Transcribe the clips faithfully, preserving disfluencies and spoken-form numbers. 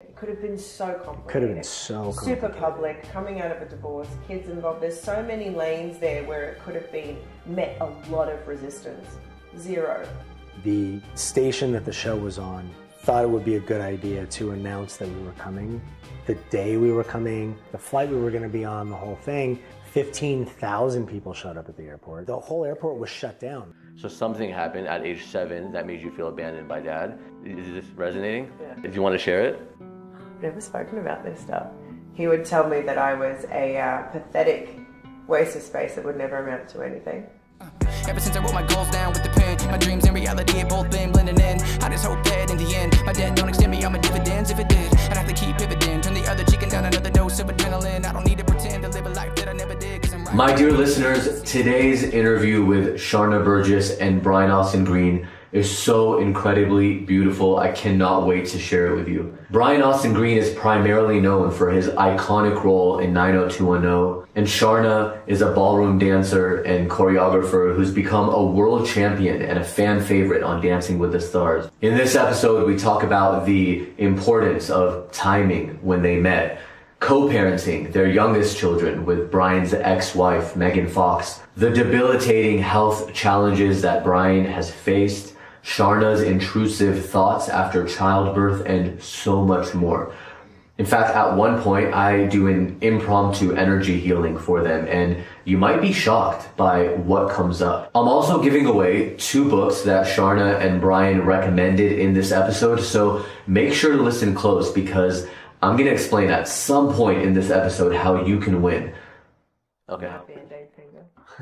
It could have been so complicated. Could have been so complicated. Super public, coming out of a divorce, kids involved. There's so many lanes there where it could have been met a lot of resistance. Zero. The station that the show was on thought it would be a good idea to announce that we were coming, the day we were coming, the flight we were going to be on, the whole thing. fifteen thousand people showed up at the airport. The whole airport was shut down. So something happened at age seven that made you feel abandoned by dad. Is this resonating? Yeah. Did you want to share it? I've never spoken about this stuff. He would tell me that I was a uh, pathetic waste of space that would never amount to anything. Ever since I wrote my goals down with the pen, my dreams and reality have both been blending in. I just hope that in the end, my dad don't extend me on my dividends. If it did, I'd have to keep pivoting, turn the other cheek and down another dose of adrenaline. I don't need to pretend to live a life that I never did. My dear listeners, today's interview with Sharna Burgess and Brian Austin Green is so incredibly beautiful. I cannot wait to share it with you. Brian Austin Green is primarily known for his iconic role in nine oh two one oh, and Sharna is a ballroom dancer and choreographer who's become a world champion and a fan favorite on Dancing with the Stars. In this episode, we talk about the importance of timing when they met, co-parenting their youngest children with Brian's ex-wife, Megan Fox, the debilitating health challenges that Brian has faced, Sharna's intrusive thoughts after childbirth, and so much more. In fact, at one point, I do an impromptu energy healing for them, and you might be shocked by what comes up. I'm also giving away two books that Sharna and Brian recommended in this episode, so make sure to listen close because I'm going to explain at some point in this episode how you can win. Okay.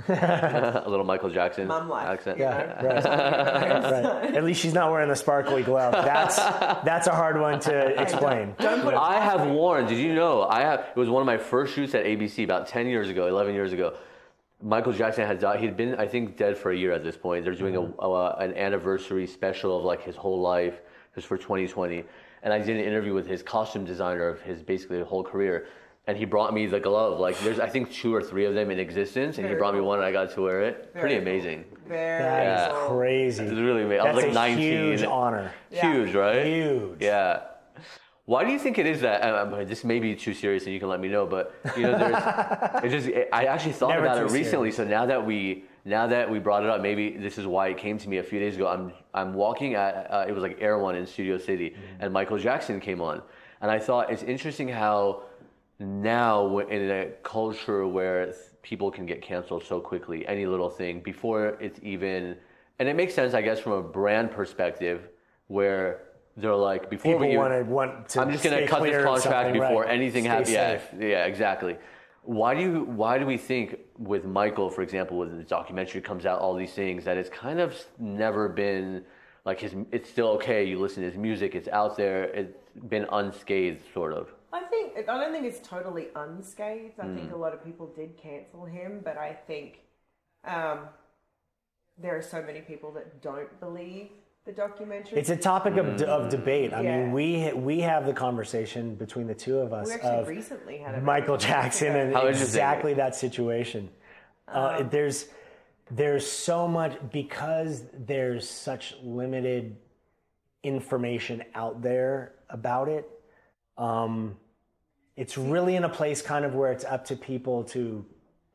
A little Michael Jackson Mom accent. Yeah, right. Right. At least she's not wearing a sparkly glove. That's that's a hard one to explain. I have worn. Did you know? I have. It was one of my first shoots at A B C about ten years ago, eleven years ago. Michael Jackson had died. He'd been, I think, dead for a year at this point. They're doing a, a an anniversary special of like his whole life. It was for twenty twenty. And I did an interview with his costume designer of his basically whole career. And he brought me the glove. Like there's, I think, two or three of them in existence. And Very he brought me one and I got to wear it. Very Pretty amazing. Very yeah. That is crazy. It was really amazing. I was like nineteen. Huge honor. Huge, yeah. Right? Huge. Yeah. Why do you think it is that, um, this may be too serious and you can let me know, but you know, there's, it just, it, I actually thought Never about it recently. Serious. So now that we, now that we brought it up, maybe this is why it came to me a few days ago. I'm, I'm walking at, uh, it was like Air One in Studio City, mm-hmm. and Michael Jackson came on. And I thought it's interesting how now in a culture where people can get canceled so quickly, any little thing, before it's even, and it makes sense, I guess, from a brand perspective where they're like, before people we, wanna, want to I'm just going to cut this contract before right. anything happens. Yeah, yeah, exactly. Why do you, why do we think with Michael, for example, when the documentary comes out, all these things, that it's kind of never been like his, it's still okay, you listen to his music, it's out there, it's been unscathed, sort of? I think, I don't think it's totally unscathed. I mm. think a lot of people did cancel him, but I think um, there are so many people that don't believe the documentary. It's a topic mm. of, of debate. I yeah. mean, we we have the conversation between the two of us. We actually of recently had a Michael Jackson and How exactly that situation. Um, uh, there's there's so much because there's such limited information out there about it. Um, it's really in a place kind of where it's up to people to,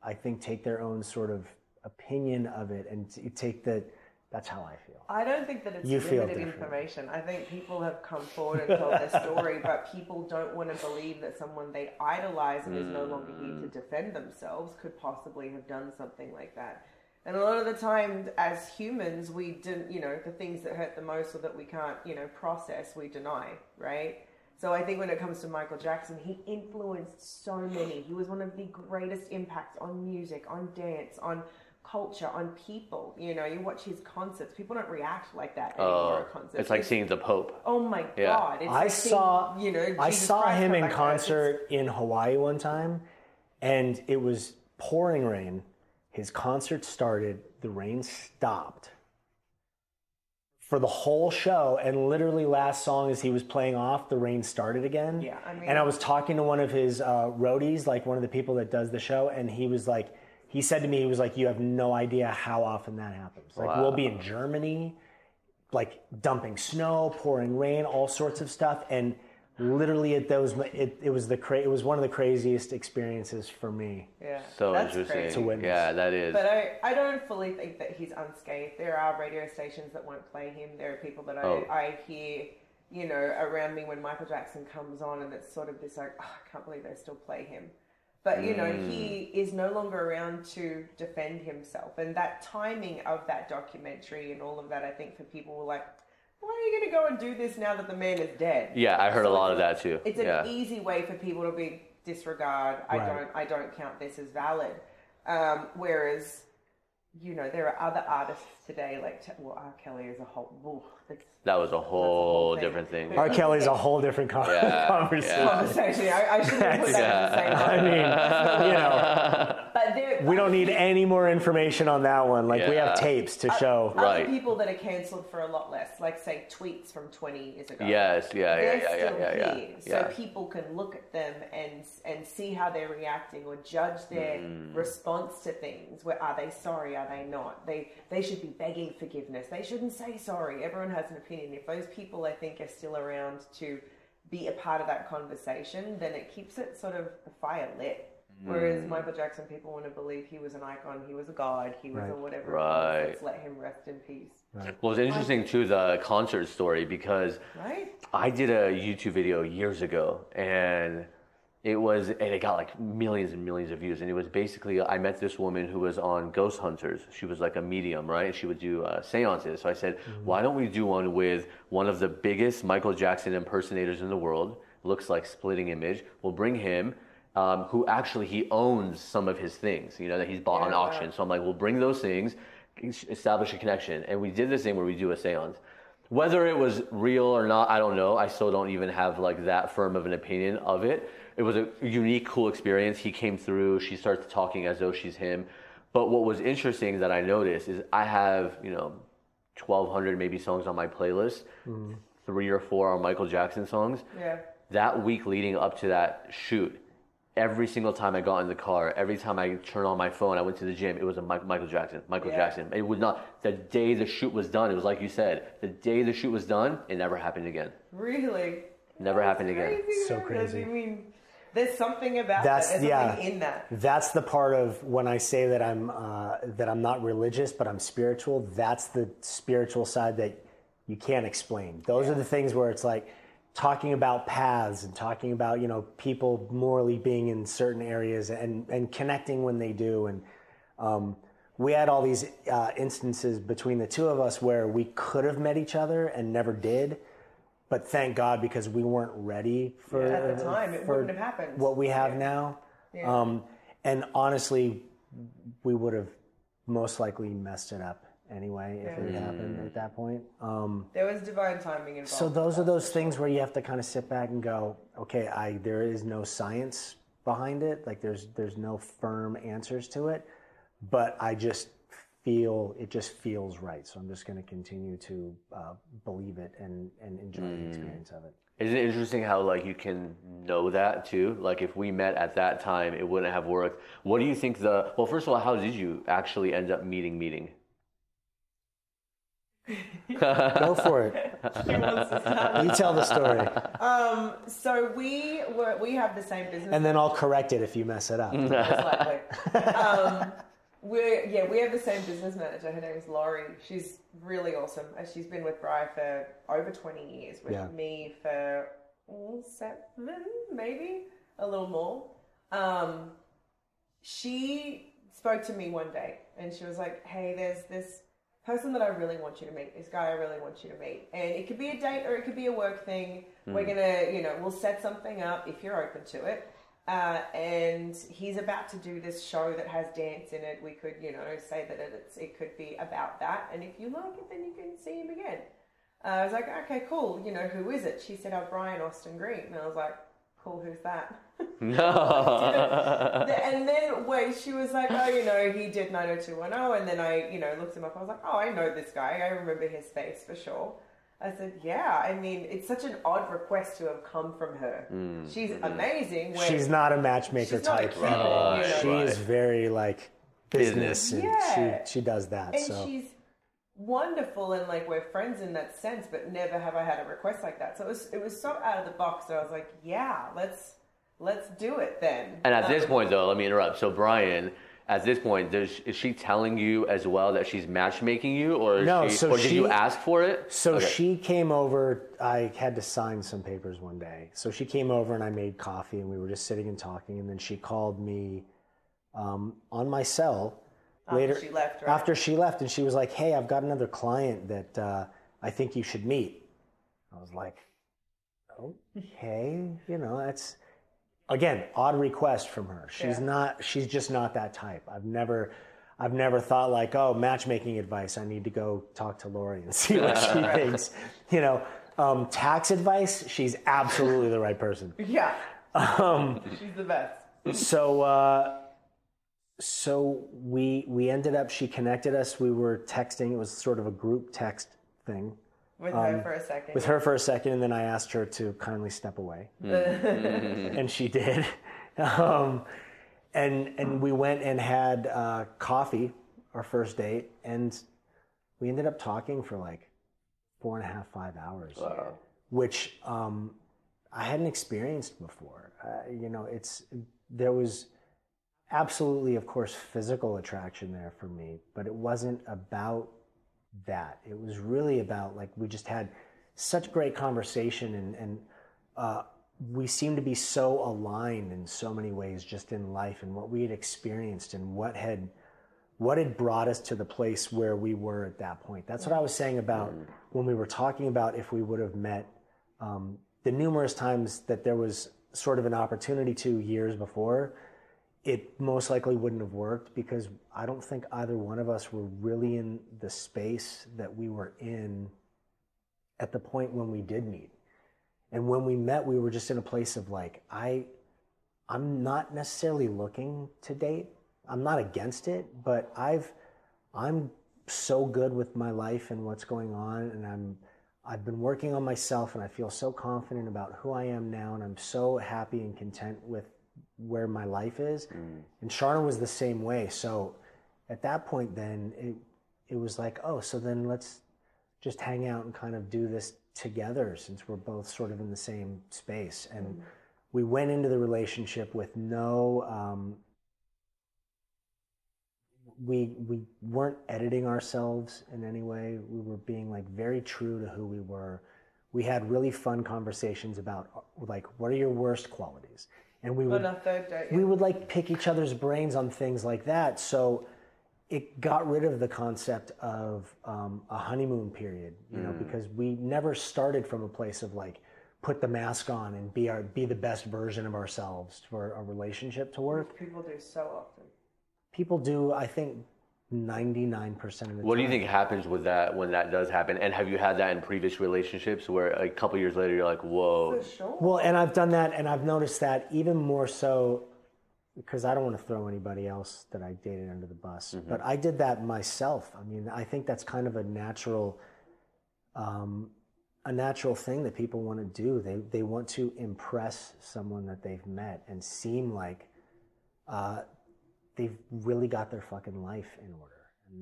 I think, take their own sort of opinion of it and t- take the. That's how I feel. I don't think that it's you limited information. I think people have come forward and told their story, but people don't want to believe that someone they idolize and mm. is no longer here to defend themselves could possibly have done something like that. And a lot of the time, as humans, we didn't, you know, the things that hurt the most or that we can't, you know, process, we deny, right? So I think when it comes to Michael Jackson, he influenced so many. He was one of the greatest impacts on music, on dance, on culture, on people. You know, you watch his concerts, people don't react like that anymore uh, at concerts. It's like seeing the Pope. Oh my yeah. God. It's I like saw seeing, you know, I Jesus saw Christ him in concert in Hawaii one time, and it was pouring rain. His concert started, the rain stopped for the whole show, and literally last song as he was playing off, the rain started again. Yeah, I mean, and I was talking to one of his uh, roadies, like one of the people that does the show, and he was like, he said to me, he was like, you have no idea how often that happens. Like, wow. We'll be in Germany, like dumping snow, pouring rain, all sorts of stuff, and literally at those, it, it was the cra- it was one of the craziest experiences for me. Yeah, so that's interesting crazy. To witness. Yeah, that is. But I, I don't fully think that he's unscathed. There are radio stations that won't play him. There are people that I, oh. I hear, you know, around me when Michael Jackson comes on, and it's sort of this like, oh, I can't believe they still play him. But, you know, mm. he is no longer around to defend himself. And that timing of that documentary and all of that, I think for people were like, why are you going to go and do this now that the man is dead? Yeah, I heard so a lot of that too. It's yeah. an easy way for people to be disregard. Right. I don't I don't count this as valid. Um, whereas, you know, there are other artists today, like, well, R. Kelly is a whole... Ooh, that's, that was a whole, a whole different thing. thing. R. Kelly's a whole different con- yeah, conversation. Yeah. Conversation. I, I shouldn't put that yeah. in the same way. I mean, you know, but there, we don't need any more information on that one. Like, yeah. we have tapes to uh, show. Other right. people that are cancelled for a lot less, like, say, tweets from twenty years ago. Yes, yeah, yeah, yeah, yeah, yeah, yeah, here, yeah. So people can look at them and and see how they're reacting or judge their mm. response to things. Where, are they sorry? Are they not? They they should be begging forgiveness. They shouldn't say sorry. Everyone has an opinion. If those people, I think, are still around to be a part of that conversation, then it keeps it sort of the fire lit. Mm. Whereas Michael Jackson, people want to believe he was an icon, he was a god, he was right. a whatever. Right. Let's let him rest in peace. Right. Well, it's interesting too, the concert story, because right? I did a YouTube video years ago, and it was, and it got like millions and millions of views. And it was basically, I met this woman who was on Ghost Hunters. She was like a medium, right? And she would do uh, seances. So I said, mm-hmm. why don't we do one with one of the biggest Michael Jackson impersonators in the world? Looks like splitting image. We'll bring him, um, who actually, he owns some of his things, you know, that he's bought yeah, on auction. Wow. So I'm like, we'll bring those things, establish a connection. And we did this thing where we do a seance. Whether it was real or not, I don't know. I still don't even have like that firm of an opinion of it. It was a unique, cool experience. He came through. She starts talking as though she's him. But what was interesting that I noticed is I have, you know, twelve hundred maybe songs on my playlist. Mm. Three or four are Michael Jackson songs. Yeah. That week leading up to that shoot, every single time I got in the car, every time I turned on my phone, I went to the gym, it was a Michael Jackson, Michael yeah. Jackson. It was not, the day the shoot was done, it was like you said, the day the shoot was done, it never happened again. Really? Never That's happened crazy, again. So crazy. I mean, there's something about that's, that. There's yeah, something in that. That's the part of when I say that I'm uh, that I'm not religious, but I'm spiritual. That's the spiritual side that you can't explain. Those yeah. are the things where it's like talking about paths and talking about, you know, people morally being in certain areas and, and connecting when they do. And um, we had all these uh, instances between the two of us where we could have met each other and never did. But thank God, because we weren't ready for yeah, at the time, it wouldn't have happened. What we have yeah. now, yeah. Um, and honestly, we would have most likely messed it up anyway if yeah. it mm. happened at that point. Um, there was divine timing involved. So those are those things where you have to kind of sit back and go, okay, I there is no science behind it. Like there's there's no firm answers to it, but I just. feel it just feels right, so I'm just going to continue to uh, believe it and and enjoy mm. the experience of it. Isn't it interesting how like you can know that too? Like if we met at that time, it wouldn't have worked. What do you think the? Well, first of all, how did you actually end up meeting meeting? Go for it. She wants to start. You tell the story. Um, so we were we have the same business, and then I'll correct it if you mess it up. Most likely. Um, We're, yeah, we have the same business manager. Her name is Laurie. She's really awesome. She's been with Bri for over twenty years, with yeah. me for seven, maybe a little more. Um, she spoke to me one day and she was like, hey, there's this person that I really want you to meet, this guy I really want you to meet. And it could be a date or it could be a work thing. Mm. We're going to, you know, we'll set something up if you're open to it. Uh, and he's about to do this show that has dance in it. We could, you know, say that it's, it could be about that. And if you like it, then you can see him again. Uh, I was like, okay, cool. You know, who is it? She said, oh, Brian Austin Green. And I was like, cool, who's that? No. And then, wait, she was like, oh, you know, he did nine oh two one oh. And then I, you know, looked him up. I was like, oh, I know this guy. I remember his face for sure. I said, yeah, I mean, it's such an odd request to have come from her. Mm. She's mm-hmm. amazing. When she's not a matchmaker she's type. Not a right. you know? She right. is very, like, business. business. Yeah. She, she does that. And so. she's wonderful, and like we're friends in that sense, but never have I had a request like that. So it was it was so out of the box that I was like, yeah, let's let's do it then. And at um, this point though, let me interrupt. So Brian, at this point, there's, is she telling you as well that she's matchmaking you, or, no, she, so or did she, you ask for it? So okay. She came over. I had to sign some papers one day. So she came over and I made coffee and we were just sitting and talking. And then she called me um, on my cell after later. She left, right? After she left, and she was like, "Hey, I've got another client that uh, I think you should meet." I was like, "Okay, you know that's." Again, odd request from her. She's yeah. not, she's just not that type. I've never, I've never thought like, oh, matchmaking advice. I need to go talk to Lori and see what she thinks. You know, um, tax advice. She's absolutely the right person. Yeah. Um, she's the best. so, uh, so we, we ended up, she connected us. We were texting. It was sort of a group text thing. With um, her for a second. With her for a second, and then I asked her to kindly step away. And she did. Um, and and we went and had uh, coffee, our first date, and we ended up talking for like four and a half, five hours. Wow. Which um, I hadn't experienced before. Uh, you know, it's there was absolutely, of course, physical attraction there for me, but it wasn't about that. It was really about, like, we just had such great conversation, and, and uh, we seemed to be so aligned in so many ways, just in life and what we had experienced and what had what had brought us to the place where we were at that point. That's what I was saying about when we were talking about if we would have met um, the numerous times that there was sort of an opportunity two years before, it most likely wouldn't have worked because I don't think either one of us were really in the space that we were in at the point when we did meet. And when we met, we were just in a place of like, I, I'm not necessarily looking to date. I'm not against it, but I've, I'm so good with my life and what's going on. And I'm, I've been working on myself and I feel so confident about who I am now. And I'm so happy and content with where my life is. Mm. And Sharna was the same way. So at that point then it it was like, oh, so then let's just hang out and kind of do this together since we're both sort of in the same space. And mm. we went into the relationship with no um we we weren't editing ourselves in any way. We were being like very true to who we were. We had really fun conversations about like, what are your worst qualities? And we would, third day, yeah. we would like pick each other's brains on things like that. So it got rid of the concept of um, a honeymoon period, you mm. know, because we never started from a place of like, put the mask on and be our be the best version of ourselves for a relationship to work. People do so often. People do, I think, ninety-nine percent of the time. What do you think happens with that when that does happen? And have you had that in previous relationships where a couple years later you're like, whoa. For sure. Well, and I've done that, and I've noticed that even more so because I don't want to throw anybody else that I dated under the bus, mm-hmm. but I did that myself. I mean, I think that's kind of a natural um, a natural thing that people want to do. They, they want to impress someone that they've met and seem like uh, they've really got their fucking life in order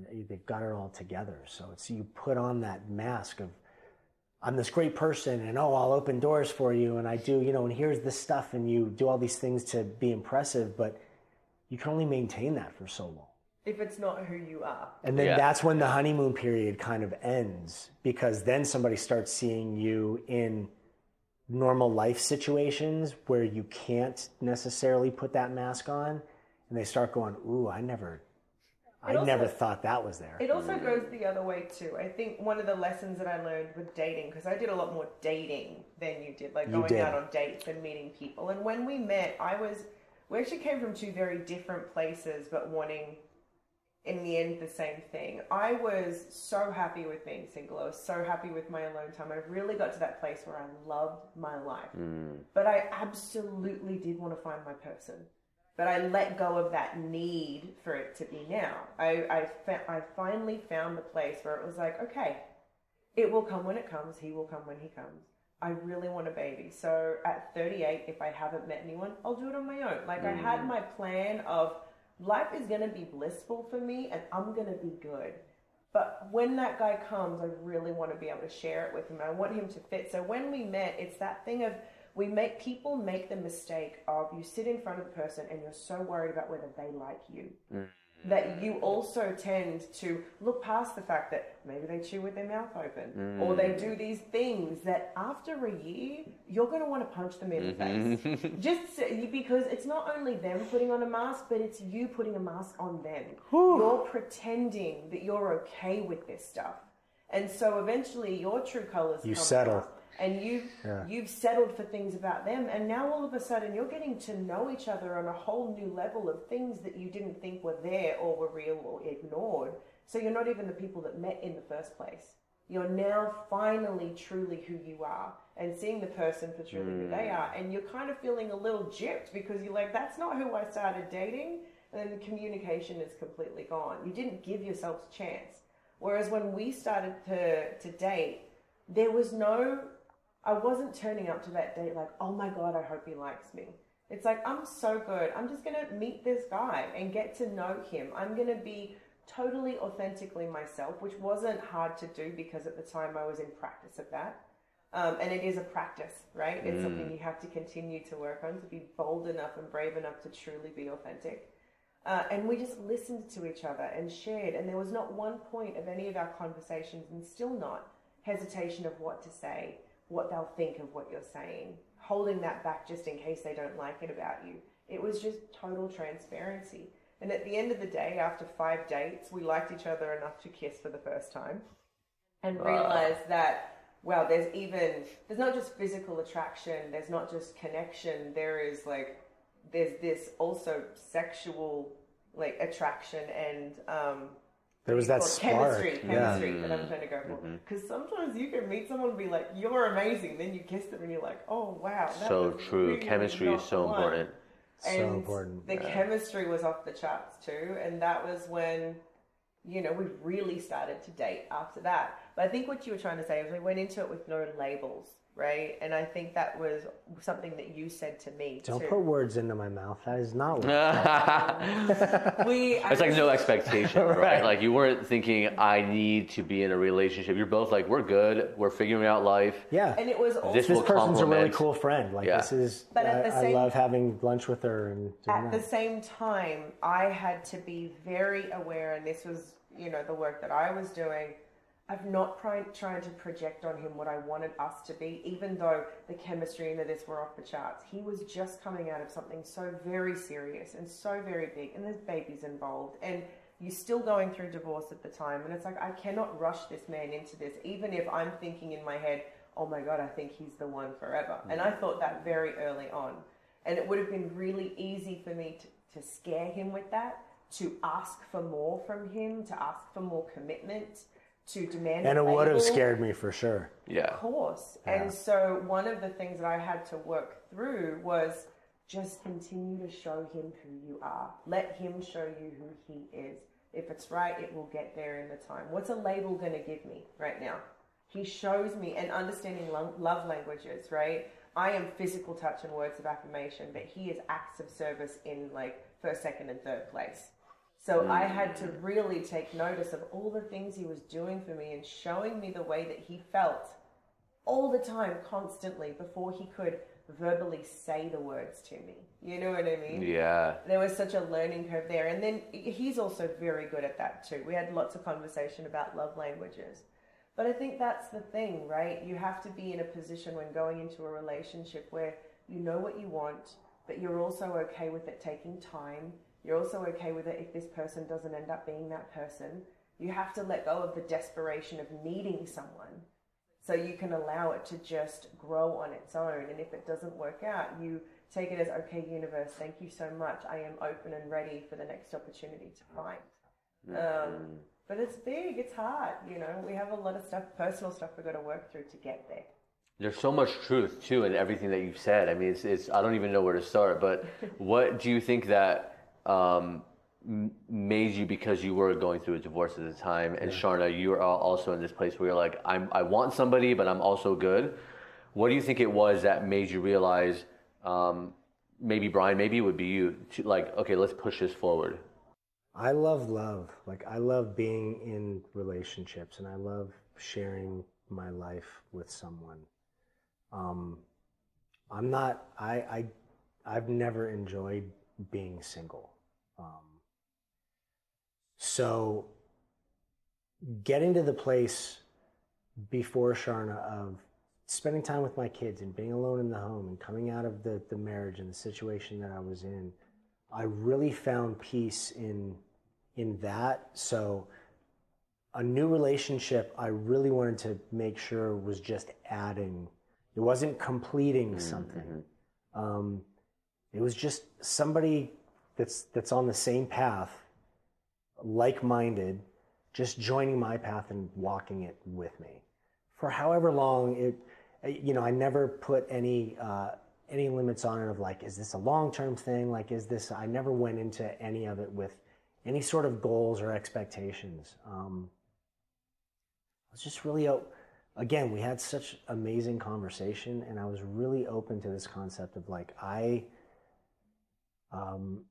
and they've got it all together. So it's, you put on that mask of, I'm this great person and, oh, I'll open doors for you. And I do, you know, and here's this stuff and you do all these things to be impressive, but you can only maintain that for so long. If it's not who you are. And then yeah. that's when the honeymoon period kind of ends, because then somebody starts seeing you in normal life situations where you can't necessarily put that mask on. And they start going, ooh, I never, I also, never thought that was there. It also goes the other way too. I think one of the lessons that I learned with dating, because I did a lot more dating than you did, like you going did. out on dates and meeting people. And when we met, I was, we actually came from two very different places, but wanting in the end the same thing. I was so happy with being single. I was so happy with my alone time. I really got to that place where I loved my life, mm. but I absolutely did want to find my person. But I let go of that need for it to be now. I I, fa- I finally found the place where it was like, okay, it will come when it comes. He will come when he comes. I really want a baby. So at thirty-eight, if I haven't met anyone, I'll do it on my own. Like mm. I had my plan of life is going to be blissful for me and I'm going to be good. But when that guy comes, I really want to be able to share it with him. I want him to fit. So when we met, it's that thing of we make people make the mistake of you sit in front of the person and you're so worried about whether they like you. Mm. That you also tend to look past the fact that maybe they chew with their mouth open mm. or they do these things that after a year, you're going to want to punch them in mm-hmm. the face. Just so, because it's not only them putting on a mask, but it's you putting a mask on them. Whew. You're pretending that you're okay with this stuff. And so eventually your true colors you come settle. Out. And you've, yeah. you've settled for things about them. And now all of a sudden you're getting to know each other on a whole new level of things that you didn't think were there or were real or ignored. So you're not even the people that met in the first place. You're now finally truly who you are and seeing the person for truly mm. who they are. And you're kind of feeling a little gypped because you're like, that's not who I started dating. And then the communication is completely gone. You didn't give yourself a chance. Whereas when we started to, to date, there was no... I wasn't turning up to that date like, oh my God, I hope he likes me. It's like, I'm so good. I'm just going to meet this guy and get to know him. I'm going to be totally authentically myself, which wasn't hard to do because at the time I was in practice of that. Um, and it is a practice, right? It's mm. something you have to continue to work on to be bold enough and brave enough to truly be authentic. Uh, and we just listened to each other and shared. And there was not one point of any of our conversations and still not hesitation of what to say, what they'll think of what you're saying, holding that back just in case they don't like it about you. It was just total transparency. And at the end of the day, after five dates, we liked each other enough to kiss for the first time and realized that, well, there's even, there's not just physical attraction, there's not just connection, there is like, there's this also sexual like attraction and, um, there was that spark. Chemistry, chemistry yeah. that I'm trying to go for. Because mm-hmm. sometimes you can meet someone and be like, you're amazing. Then you kiss them and you're like, oh, wow. That so true. Really chemistry is so fun. Important. And so important. The yeah. chemistry was off the charts too. And that was when, you know, we really started to date after that. But I think what you were trying to say is we went into it with no labels, right? And I think that was something that you said to me Don't too. Put words into my mouth. That is not what we It's like no expectation, right? right? Like you weren't thinking, I need to be in a relationship. You're both like, we're good. We're figuring out life. Yeah. And it was also, This, this person's compliment. A really cool friend. Like yeah. this is, but at I, the same, I love having lunch with her. And doing At that. The same time, I had to be very aware, and this was, you know, the work that I was doing, I've not tried, trying to project on him what I wanted us to be, even though the chemistry and the this were off the charts. He was just coming out of something so very serious and so very big, and there's babies involved, and you're still going through divorce at the time, and it's like, I cannot rush this man into this, even if I'm thinking in my head, oh my God, I think he's the one forever. Mm-hmm. And I thought that very early on, and it would have been really easy for me to, to scare him with that, to ask for more from him, to ask for more commitment, to demand and it would have scared me for sure. Yeah. Of course. Yeah. And so one of the things that I had to work through was just continue to show him who you are. Let him show you who he is. If it's right, it will get there in the time. What's a label going to give me right now? He shows me, and understanding lo- love languages, right? I am physical touch and words of affirmation, but he is acts of service in like first, second, and third place. So mm. I had to really take notice of all the things he was doing for me and showing me the way that he felt all the time, constantly, before he could verbally say the words to me. You know what I mean? Yeah. There was such a learning curve there. And then he's also very good at that too. We had lots of conversation about love languages. But I think that's the thing, right? You have to be in a position when going into a relationship where you know what you want, but you're also okay with it taking time. You're also okay with it if this person doesn't end up being that person. You have to let go of the desperation of needing someone so you can allow it to just grow on its own. And if it doesn't work out, you take it as, okay, universe, thank you so much. I am open and ready for the next opportunity to find. Mm-hmm. Um, but it's big, it's hard. You know, we have a lot of stuff, personal stuff we've got to work through to get there. There's so much truth, too, in everything that you've said. I mean, it's, it's I don't even know where to start, but what do you think that... Um, made you, because you were going through a divorce at the time, and yeah. Sharna, you were also in this place where you're like, I'm, I want somebody, but I'm also good. What do you think it was that made you realize, um, maybe Brian, maybe it would be you, to, like, okay, let's push this forward? I love love. Like, I love being in relationships, and I love sharing my life with someone. Um, I'm not, I, I, I've never enjoyed being single. Um, so getting to the place before Sharna of spending time with my kids and being alone in the home and coming out of the, the marriage and the situation that I was in, I really found peace in, in that. So a new relationship I really wanted to make sure was just adding. It wasn't completing mm-hmm. something. Um, it was just somebody that's, that's on the same path, like-minded, just joining my path and walking it with me. For however long it, you know, I never put any, uh, any limits on it of like, is this a long-term thing? Like, is this, I never went into any of it with any sort of goals or expectations. Um, I was just really, again, we had such amazing conversation, and I was really open to this concept of like, I, um,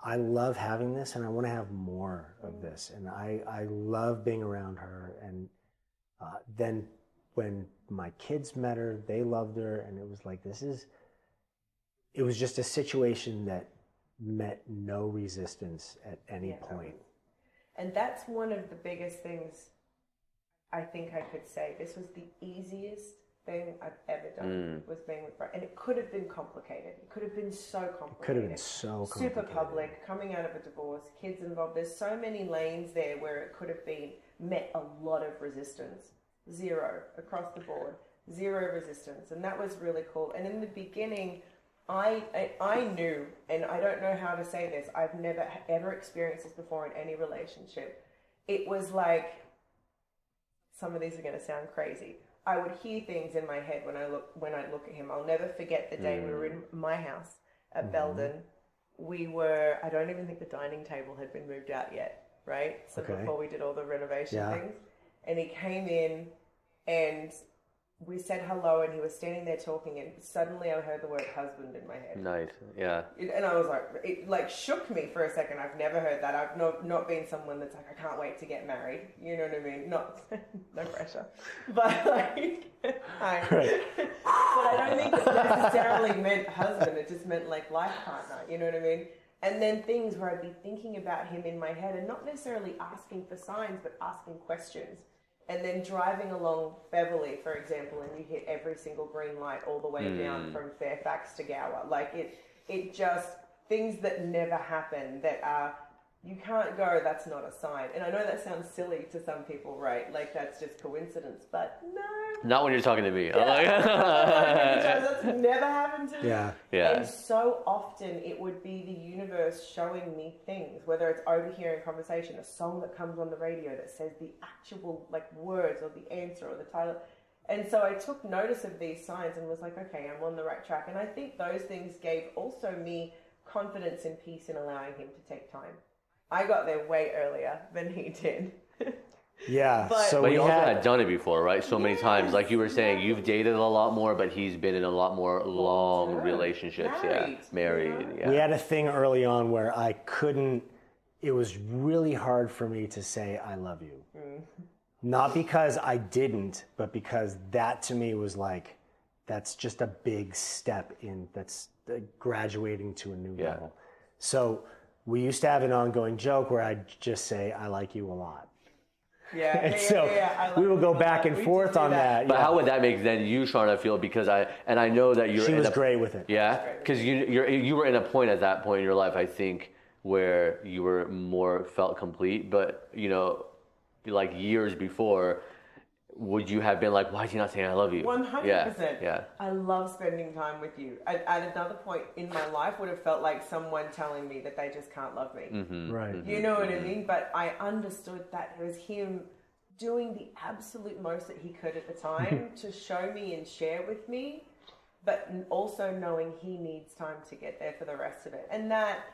I love having this, and I want to have more of this. And I, I love being around her. And uh, then when my kids met her, they loved her, and it was like, this is, it was just a situation that met no resistance at any yeah. point. And that's one of the biggest things I think I could say. This was the easiest thing I've ever done, mm. was being with Brian. And it could have been complicated. It could have been so complicated. It could have been so complicated. Super public, coming out of a divorce, kids involved. There's so many lanes there where it could have been met a lot of resistance. Zero across the board, zero resistance, and that was really cool. And in the beginning, I, I I knew, and I don't know how to say this, I've never ever experienced this before in any relationship. It was like, some of these are going to sound crazy. I would hear things in my head when I look when I look at him. I'll never forget the day mm. we were in my house at mm. Belden. We were, I don't even think the dining table had been moved out yet, right? So okay. before we did all the renovation yeah. things. And he came in, and we said hello, and he was standing there talking, and suddenly I heard the word husband in my head. Nice, yeah. And I was like, it like shook me for a second. I've never heard that. I've not, not been someone that's like, I can't wait to get married. You know what I mean? Not, no pressure. But like, I, right. but I don't think it necessarily meant husband. It just meant like life partner. You know what I mean? And then things where I'd be thinking about him in my head and not necessarily asking for signs, but asking questions. And then driving along Beverly, for example, and you hit every single green light all the way mm. down from Fairfax to Gower. Like it, it just, things that never happen that are, you can't go, that's not a sign. And I know that sounds silly to some people, right? Like that's just coincidence, but no. Not when you're talking to me. Yeah. I'm like, that's never happened to me. Yeah. Yeah. And so often it would be the universe showing me things, whether it's overhearing conversation, a song that comes on the radio that says the actual like words or the answer or the title. And so I took notice of these signs and was like, okay, I'm on the right track. And I think those things gave also me confidence and peace in allowing him to take time. I got there way earlier than he did. Yeah. But, so but you also had done it before, right? So yes, many times. Like you were saying, yeah. you've dated a lot more, but he's been in a lot more long yeah. relationships. Married. Yeah. Married. Yeah. yeah. We had a thing early on where I couldn't, it was really hard for me to say, I love you. Mm. Not because I didn't, but because that to me was like, that's just a big step in, that's graduating to a new yeah. level. So we used to have an ongoing joke where I'd just say, I like you a lot. Yeah. And yeah, so yeah, yeah. Like we would go back and forth on that. that. But yeah. how would that make then you, Sharna, feel? Because I, and I know that you're- She was a, great with it. Yeah? Because you you're, you were in a point at that point in your life, I think, where you were more felt complete. But, you know, like years before, would you have been like, why is he not saying I love you? one hundred percent. Yeah, yeah. I love spending time with you. I, at another point in my life would have felt like someone telling me that they just can't love me. Mm-hmm. Right. Mm-hmm. You know what mm-hmm. I mean? But I understood that it was him doing the absolute most that he could at the time to show me and share with me, but also knowing he needs time to get there for the rest of it. And that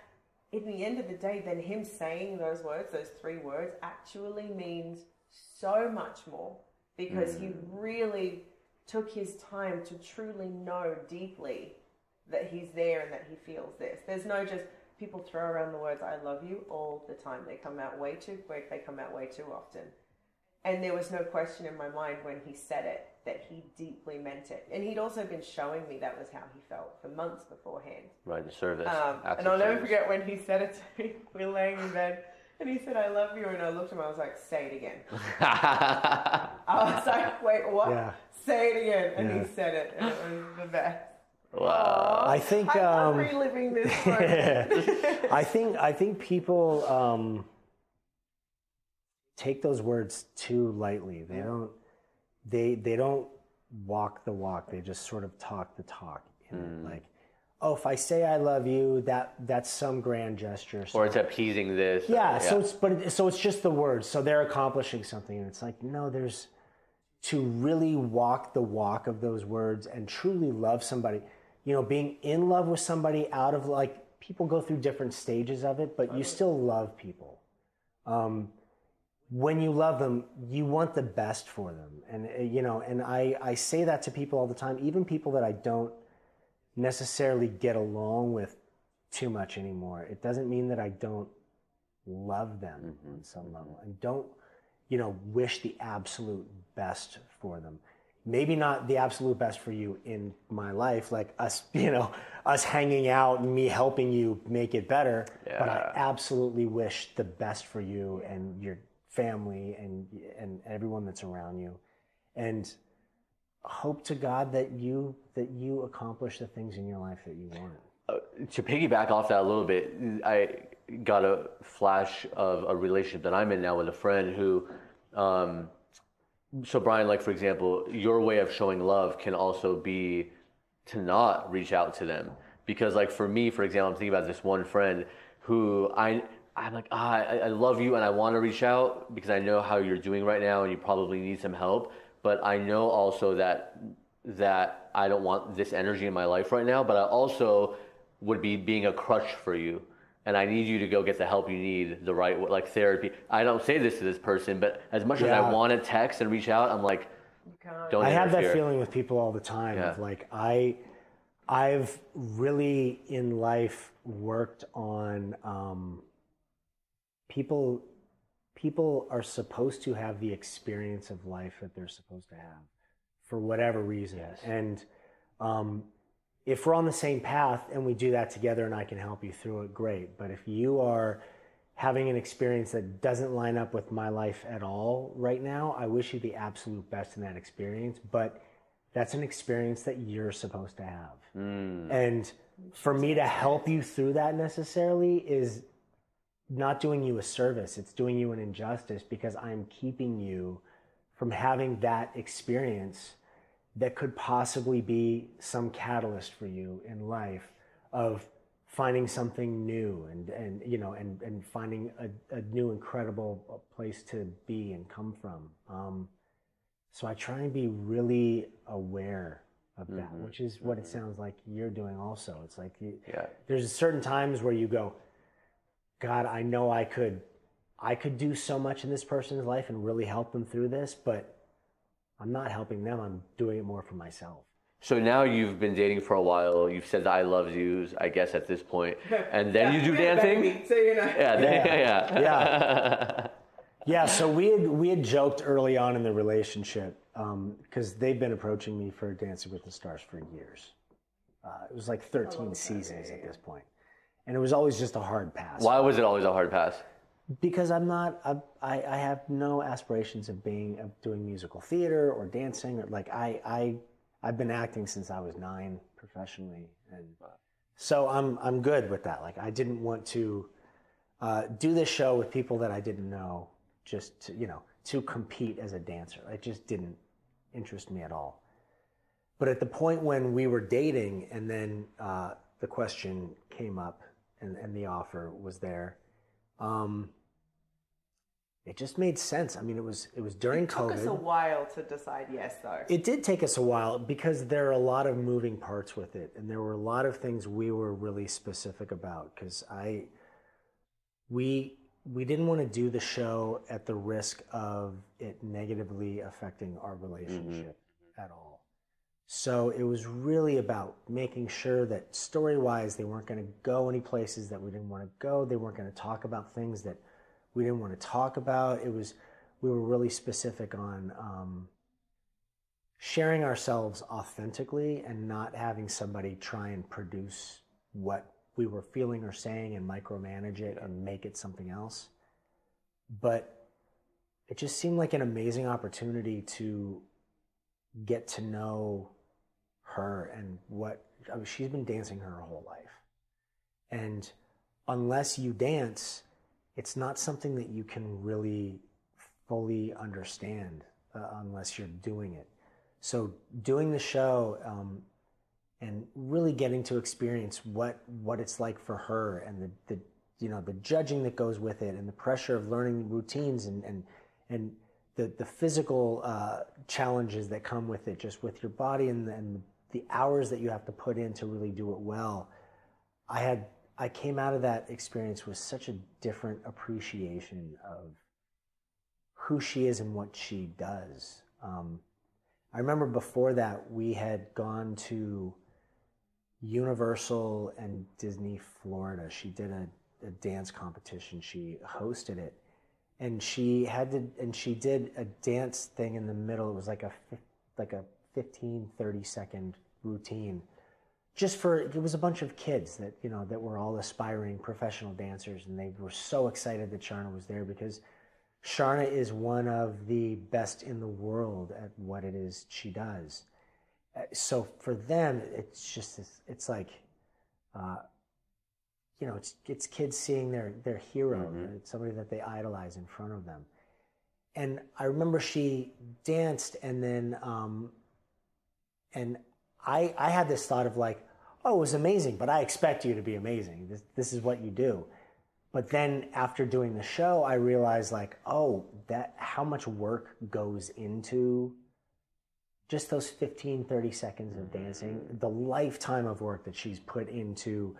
in the end of the day, then him saying those words, those three words, actually means so much more. Because he really took his time to truly know deeply that he's there and that he feels this. There's no just people throw around the words I love you all the time. They come out way too quick. They come out way too often. And there was no question in my mind when he said it that he deeply meant it. And he'd also been showing me that was how he felt for months beforehand. Right, the service. Um, and I'll never service. forget when he said it to me. We were laying in bed and he said, I love you. And I looked at him, I was like, say it again. I was like, wait, what? Yeah. Say it again. And yeah. he said it. And it was the best. Wow. I think I'm um, reliving this part. I think I think people um, take those words too lightly. They don't they they don't walk the walk. They just sort of talk the talk. You know? mm. Like, oh, if I say I love you, that that's some grand gesture. So or it's appeasing this. Yeah. Or, yeah. So it's but it, so it's just the words. So they're accomplishing something, and it's like no, there's to really walk the walk of those words and truly love somebody. You know, being in love with somebody out of like, people go through different stages of it, but right. you still love people. Um, when you love them, you want the best for them. And, uh, you know, and I, I say that to people all the time, even people that I don't necessarily get along with too much anymore. It doesn't mean that I don't love them mm-hmm. on some level. And don't, you know, wish the absolute best for them. Maybe not the absolute best for you in my life, like us, you know, us hanging out and me helping you make it better, yeah. but I absolutely wish the best for you and your family and and everyone that's around you. And hope to God that you that you accomplish the things in your life that you want. Uh, to piggyback off that a little bit, I got a flash of a relationship that I'm in now with a friend who um so Brian, like, for example, your way of showing love can also be to not reach out to them. Because, like, for me, for example, I'm thinking about this one friend who I, I'm like, ah, I, I love you and I want to reach out because I know how you're doing right now and you probably need some help. But I know also that that I don't want this energy in my life right now, but I also would be being a crutch for you. And I need you to go get the help you need, the right, like therapy. I don't say this to this person, but as much yeah. as I want to text and reach out, I'm like, don't. I have that here. feeling with people all the time. Yeah. Of like I, I've really in life worked on um, people. People are supposed to have the experience of life that they're supposed to have, for whatever reason, yes. and. Um, If we're on the same path and we do that together and I can help you through it, great. But if you are having an experience that doesn't line up with my life at all right now, I wish you the absolute best in that experience. But that's an experience that you're supposed to have. Mm. And for me to help you through that necessarily is not doing you a service. It's doing you an injustice because I'm keeping you from having that experience that could possibly be some catalyst for you in life of finding something new and, and you know, and, and finding a, a new incredible place to be and come from. Um, so I try and be really aware of that, mm-hmm. which is what mm-hmm. it sounds like you're doing also. It's like you, yeah. there's certain times where you go, God, I know I could, I could do so much in this person's life and really help them through this, but I'm not helping them. I'm doing it more for myself. So now you've been dating for a while. You've said the I love yous, I guess, at this point. And then yeah, you do dancing? Baby, so you're not... Yeah, then, yeah. Yeah. Yeah. yeah, so we had, we had joked early on in the relationship because um, they've been approaching me for Dancing with the Stars for years. Uh, it was like thirteen seasons at this point. And it was always just a hard pass. Why was it always a hard pass? Because I'm not, I, I have no aspirations of being, of doing musical theater or dancing. Or like I, I, I've been acting since I was nine professionally. And so I'm, I'm good with that. Like I didn't want to uh, do this show with people that I didn't know just to, you know, to compete as a dancer. It just didn't interest me at all. But at the point when we were dating and then uh, the question came up and, and the offer was there, um, it just made sense. I mean, it was it was during COVID. It took us a while to decide yes, though. It did take us a while because there are a lot of moving parts with it, and there were a lot of things we were really specific about because I, we we didn't want to do the show at the risk of it negatively affecting our relationship mm-hmm. at all. So it was really about making sure that story-wise they weren't going to go any places that we didn't want to go. They weren't going to talk about things that we didn't want to talk about. It was, we were really specific on um, sharing ourselves authentically and not having somebody try and produce what we were feeling or saying and micromanage it and make it something else. But it just seemed like an amazing opportunity to get to know her and what, I mean, she's been dancing her whole life. And unless you dance, it's not something that you can really fully understand uh, unless you're doing it. So doing the show um, and really getting to experience what, what it's like for her and the, the, you know, the judging that goes with it and the pressure of learning routines and, and, and the, the physical uh, challenges that come with it, just with your body and the, and the hours that you have to put in to really do it well. I had, I came out of that experience with such a different appreciation of who she is and what she does. Um, I remember before that we had gone to Universal and Disney Florida. She did a, a dance competition. She hosted it. And she had to, and she did a dance thing in the middle. It was like a, like a fifteen, thirty second routine. Just for, it was a bunch of kids that, you know, that were all aspiring professional dancers, and they were so excited that Sharna was there because Sharna is one of the best in the world at what it is she does. So for them, it's just, it's, it's like, uh, you know, it's, it's kids seeing their, their hero, mm-hmm. right? Somebody that they idolize in front of them. And I remember she danced, and then, um, and I, I had this thought of like, oh, it was amazing, but I expect you to be amazing. This, this is what you do. But then after doing the show, I realized like, oh, that how much work goes into just those fifteen, thirty seconds of dancing, the lifetime of work that she's put into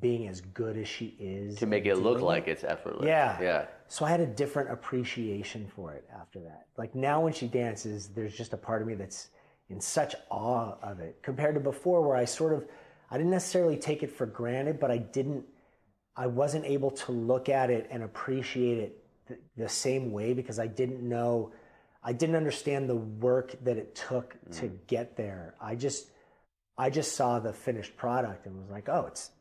being as good as she is. To make it look like it's effortless. Yeah. Yeah. So I had a different appreciation for it after that. Like now when she dances, there's just a part of me that's in such awe of it compared to before where I sort of, I didn't necessarily take it for granted, but I didn't, I wasn't able to look at it and appreciate it th- the same way because I didn't know, I didn't understand the work that it took mm. to get there. I just, I just saw the finished product and was like, oh, it's,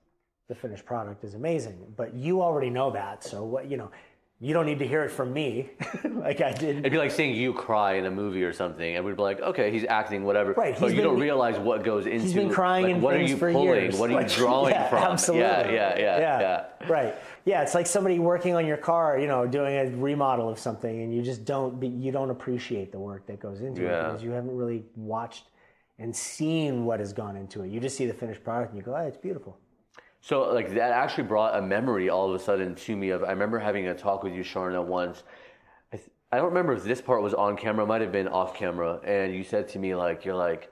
the finished product is amazing, but you already know that. So what, you know, you don't need to hear it from me. Like I didn't. It'd be like seeing you cry in a movie or something, and we'd be like, okay, he's acting, whatever. Right. But so you don't realize what goes into. He's been crying like, in what are you for pulling? Years. What are like, you drawing yeah, from? Absolutely. Yeah, yeah, yeah, yeah, yeah. Right. Yeah, it's like somebody working on your car, you know, doing a remodel of something, and you just don't be, you don't appreciate the work that goes into yeah. it because you haven't really watched and seen what has gone into it. You just see the finished product, and you go, oh, it's beautiful. So like that actually brought a memory all of a sudden to me of, I remember having a talk with you, Sharna, once. I, th- I don't remember if this part was on camera, it might have been off camera. And you said to me, like, you're like,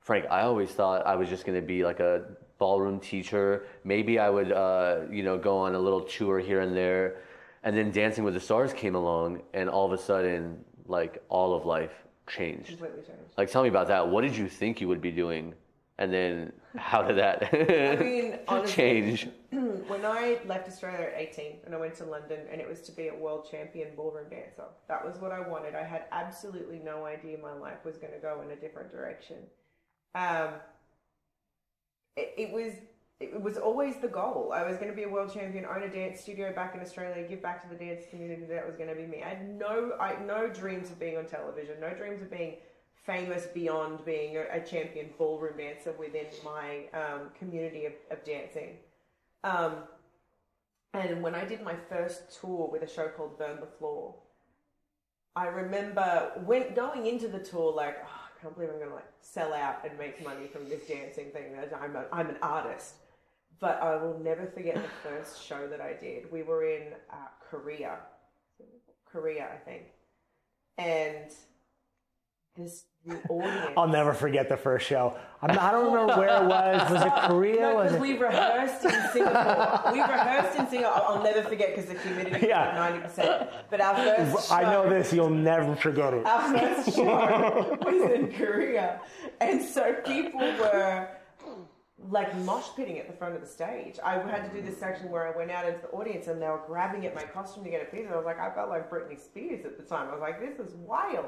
Frank, I always thought I was just going to be like a ballroom teacher. Maybe I would, uh, you know, go on a little tour here and there. And then Dancing with the Stars came along, and all of a sudden, like, all of life changed. Completely changed. Like, tell me about that. What did you think you would be doing? And then how did that I mean, honestly, change? When I left Australia at eighteen and I went to London, and it was to be a world champion ballroom dancer. That was what I wanted. I had absolutely no idea my life was going to go in a different direction. Um, it, it was it was always the goal. I was going to be a world champion, own a dance studio back in Australia, give back to the dance community. That was going to be me. I had no, I, no dreams of being on television, no dreams of being famous beyond being a champion ballroom dancer within my um, community of, of dancing. Um, and when I did my first tour with a show called Burn the Floor, I remember when going into the tour like, oh, I can't believe I'm going to like sell out and make money from this dancing thing. I'm, a, I'm an artist. But I will never forget the first show that I did. We were in uh, Korea. Korea, I think. And this audience. I'll never forget the first show. I'm not, I don't remember where it was. Was it Korea? No, was it? We rehearsed in Singapore. We rehearsed in Singapore. I'll never forget because the humidity yeah. was like ninety percent. But our first show. I know this. You'll never forget it. Our first show was in Korea. And so people were like mosh pitting at the front of the stage. I had to do this section where I went out into the audience and they were grabbing at my costume to get a piece. I was like, I felt like Britney Spears at the time. I was like, this is wild.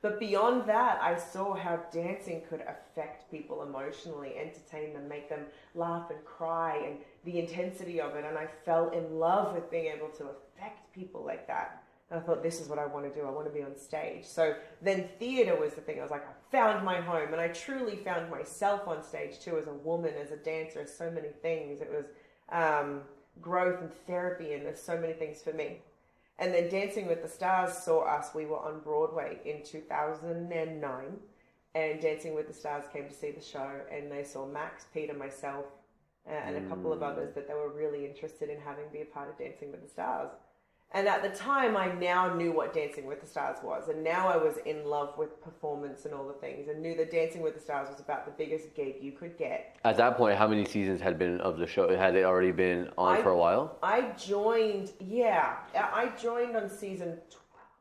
But beyond that, I saw how dancing could affect people emotionally, entertain them, make them laugh and cry, and the intensity of it. And I fell in love with being able to affect people like that. And I thought, this is what I want to do. I want to be on stage. So then theater was the thing. I was like, I found my home. And I truly found myself on stage too, as a woman, as a dancer, as so many things. It was um, growth and therapy, and there's so many things for me. And then Dancing with the Stars saw us. We were on Broadway in two thousand nine. And Dancing with the Stars came to see the show. And they saw Max, Peter, myself, uh, and a couple of others that they were really interested in having be a part of Dancing with the Stars. And at the time, I now knew what Dancing with the Stars was. And now I was in love with performance and all the things, and knew that Dancing with the Stars was about the biggest gig you could get. At that point, how many seasons had been of the show? Had it already been on I, for a while? I joined, yeah. I joined on season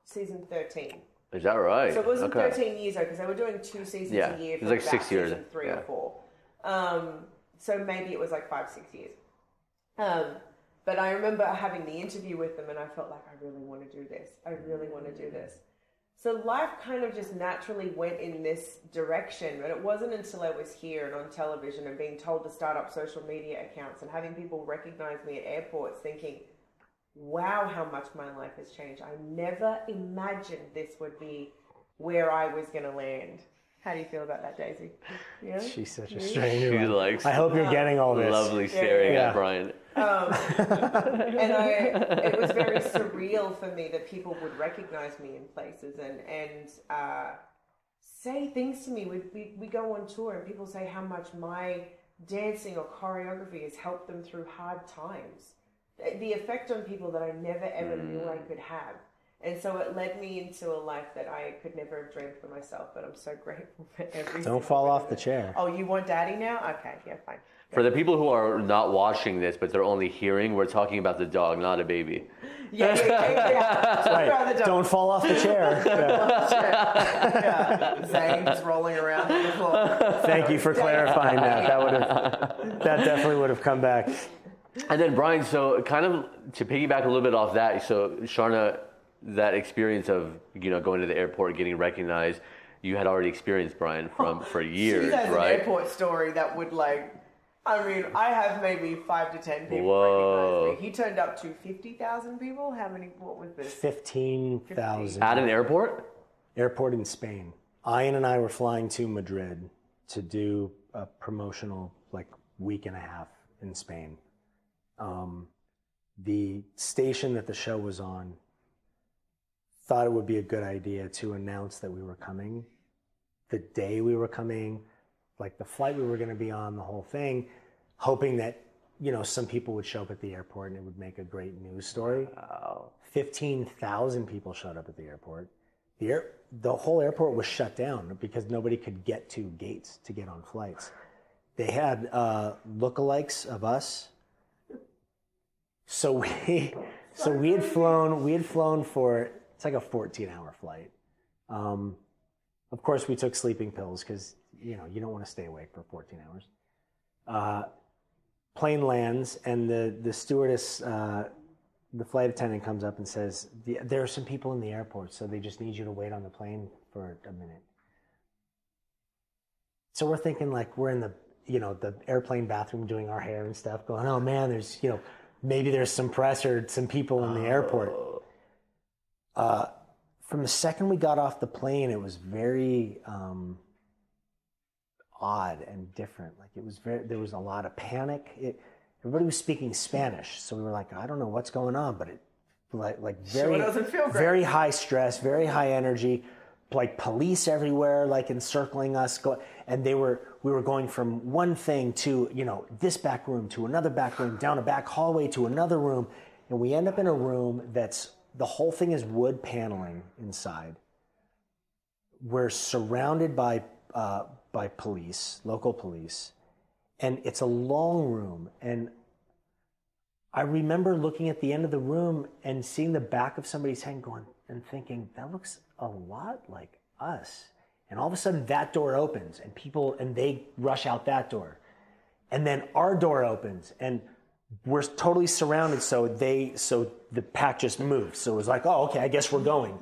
season thirteen. Is that right? So it wasn't okay. thirteen years ago, because they were doing two seasons yeah. a year for it was like about six years. season three yeah. or four. Um, so maybe it was like five, six years. Um. But I remember having the interview with them, and I felt like, I really want to do this. I really want to do this. So life kind of just naturally went in this direction. But it wasn't until I was here and on television and being told to start up social media accounts and having people recognize me at airports thinking, wow, how much my life has changed. I never imagined this would be where I was going to land. How do you feel about that, Daisy? Yeah? She's such a stranger. She likes I hope you're getting all this. Lovely staring yeah. at Brian. Um, and I, it was very surreal for me that people would recognize me in places and, and uh, say things to me. We, we, we go on tour and people say how much my dancing or choreography has helped them through hard times. The effect on people that I never ever mm. knew I could have. And so it led me into a life that I could never have dreamed for myself, but I'm so grateful for everything. Don't fall off the chair. Oh, you want daddy now? Okay, yeah, fine. For the people who are not watching this, but they're only hearing, we're talking about the dog, not a baby. Yeah, yeah, yeah. yeah. Right. Don't fall off the chair. Yeah. Zane's rolling around on the floor. Thank you for clarifying that. That would have, that definitely would have come back. And then Brian, so kind of to piggyback a little bit off that, so Sharna, that experience of, you know, going to the airport, getting recognized, you had already experienced, Brian, from for years, she has right? An airport story that would, like, I mean, I have maybe five to ten people Whoa. recognize me. He turned up to fifty thousand people. How many? What was this? Fifteen thousand at an airport. Airport in Spain. Ian and I were flying to Madrid to do a promotional like week and a half in Spain. Um, the station that the show was on thought it would be a good idea to announce that we were coming, the day we were coming, like the flight we were going to be on, the whole thing, hoping that, you know, some people would show up at the airport and it would make a great news story. Wow. fifteen thousand people showed up at the airport. The, air, the whole airport was shut down because nobody could get to gates to get on flights. They had uh, lookalikes of us. So we, so we had flown, we had flown for, it's like a fourteen hour flight. Um, of course, we took sleeping pills because, you know, you don't want to stay awake for fourteen hours. Uh, plane lands, and the, the stewardess, uh, the flight attendant comes up and says, there are some people in the airport, so they just need you to wait on the plane for a minute. So we're thinking, like, we're in the, you know, the airplane bathroom doing our hair and stuff, going, oh, man, there's, you know, maybe there's some press or some people in the airport. Uh, from the second we got off the plane, it was very um, odd and different. Like it was very, there was a lot of panic. It, everybody was speaking Spanish, so we were like, I don't know what's going on, but it, like, like very, sure very high stress, very high energy, like police everywhere, like encircling us. Go, and they were, we were going from one thing to, you know, this back room to another back room, down a back hallway to another room, and we end up in a room that's. The whole thing is wood paneling inside. we're surrounded by uh, by police, local police, and it's a long room. And I remember looking at the end of the room and seeing the back of somebody's head going and thinking, that looks a lot like us. And all of a sudden that door opens and people, and they rush out that door. And then our door opens and we're totally surrounded. So they, so the pack just moves. So it was like, oh, okay, I guess we're going.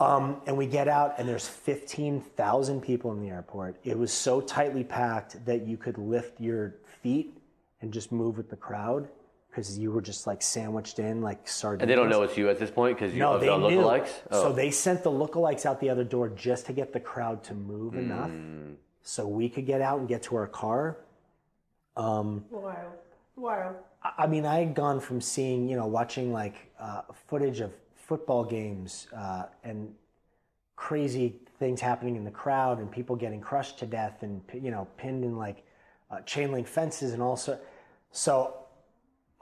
Um, and we get out and there's fifteen thousand people in the airport. It was so tightly packed that you could lift your feet and just move with the crowd, because you were just like sandwiched in like sardines. And they don't know it's you at this point because you no, they knew. Lookalikes? Oh. So they sent the lookalikes out the other door just to get the crowd to move mm. enough so we could get out and get to our car. Um, wow. Wow. I mean, I had gone from seeing, you know, watching like uh, footage of football games uh, and crazy things happening in the crowd and people getting crushed to death and, you know, pinned in like uh, chain link fences and all sorts. So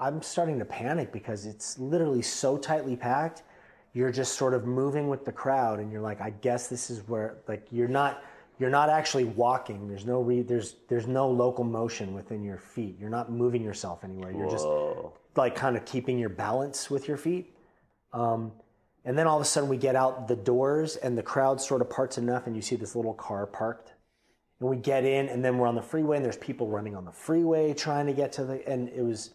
I'm starting to panic because it's literally so tightly packed. You're just sort of moving with the crowd and you're like, I guess this is where, like, you're not, you're not actually walking. There's no re there's, there's no local motion within your feet. You're not moving yourself anywhere. You're Whoa. just like kind of keeping your balance with your feet. Um, and then all of a sudden we get out the doors and the crowd sort of parts enough and you see this little car parked. And we get in and then we're on the freeway and there's people running on the freeway trying to get to the, and it was,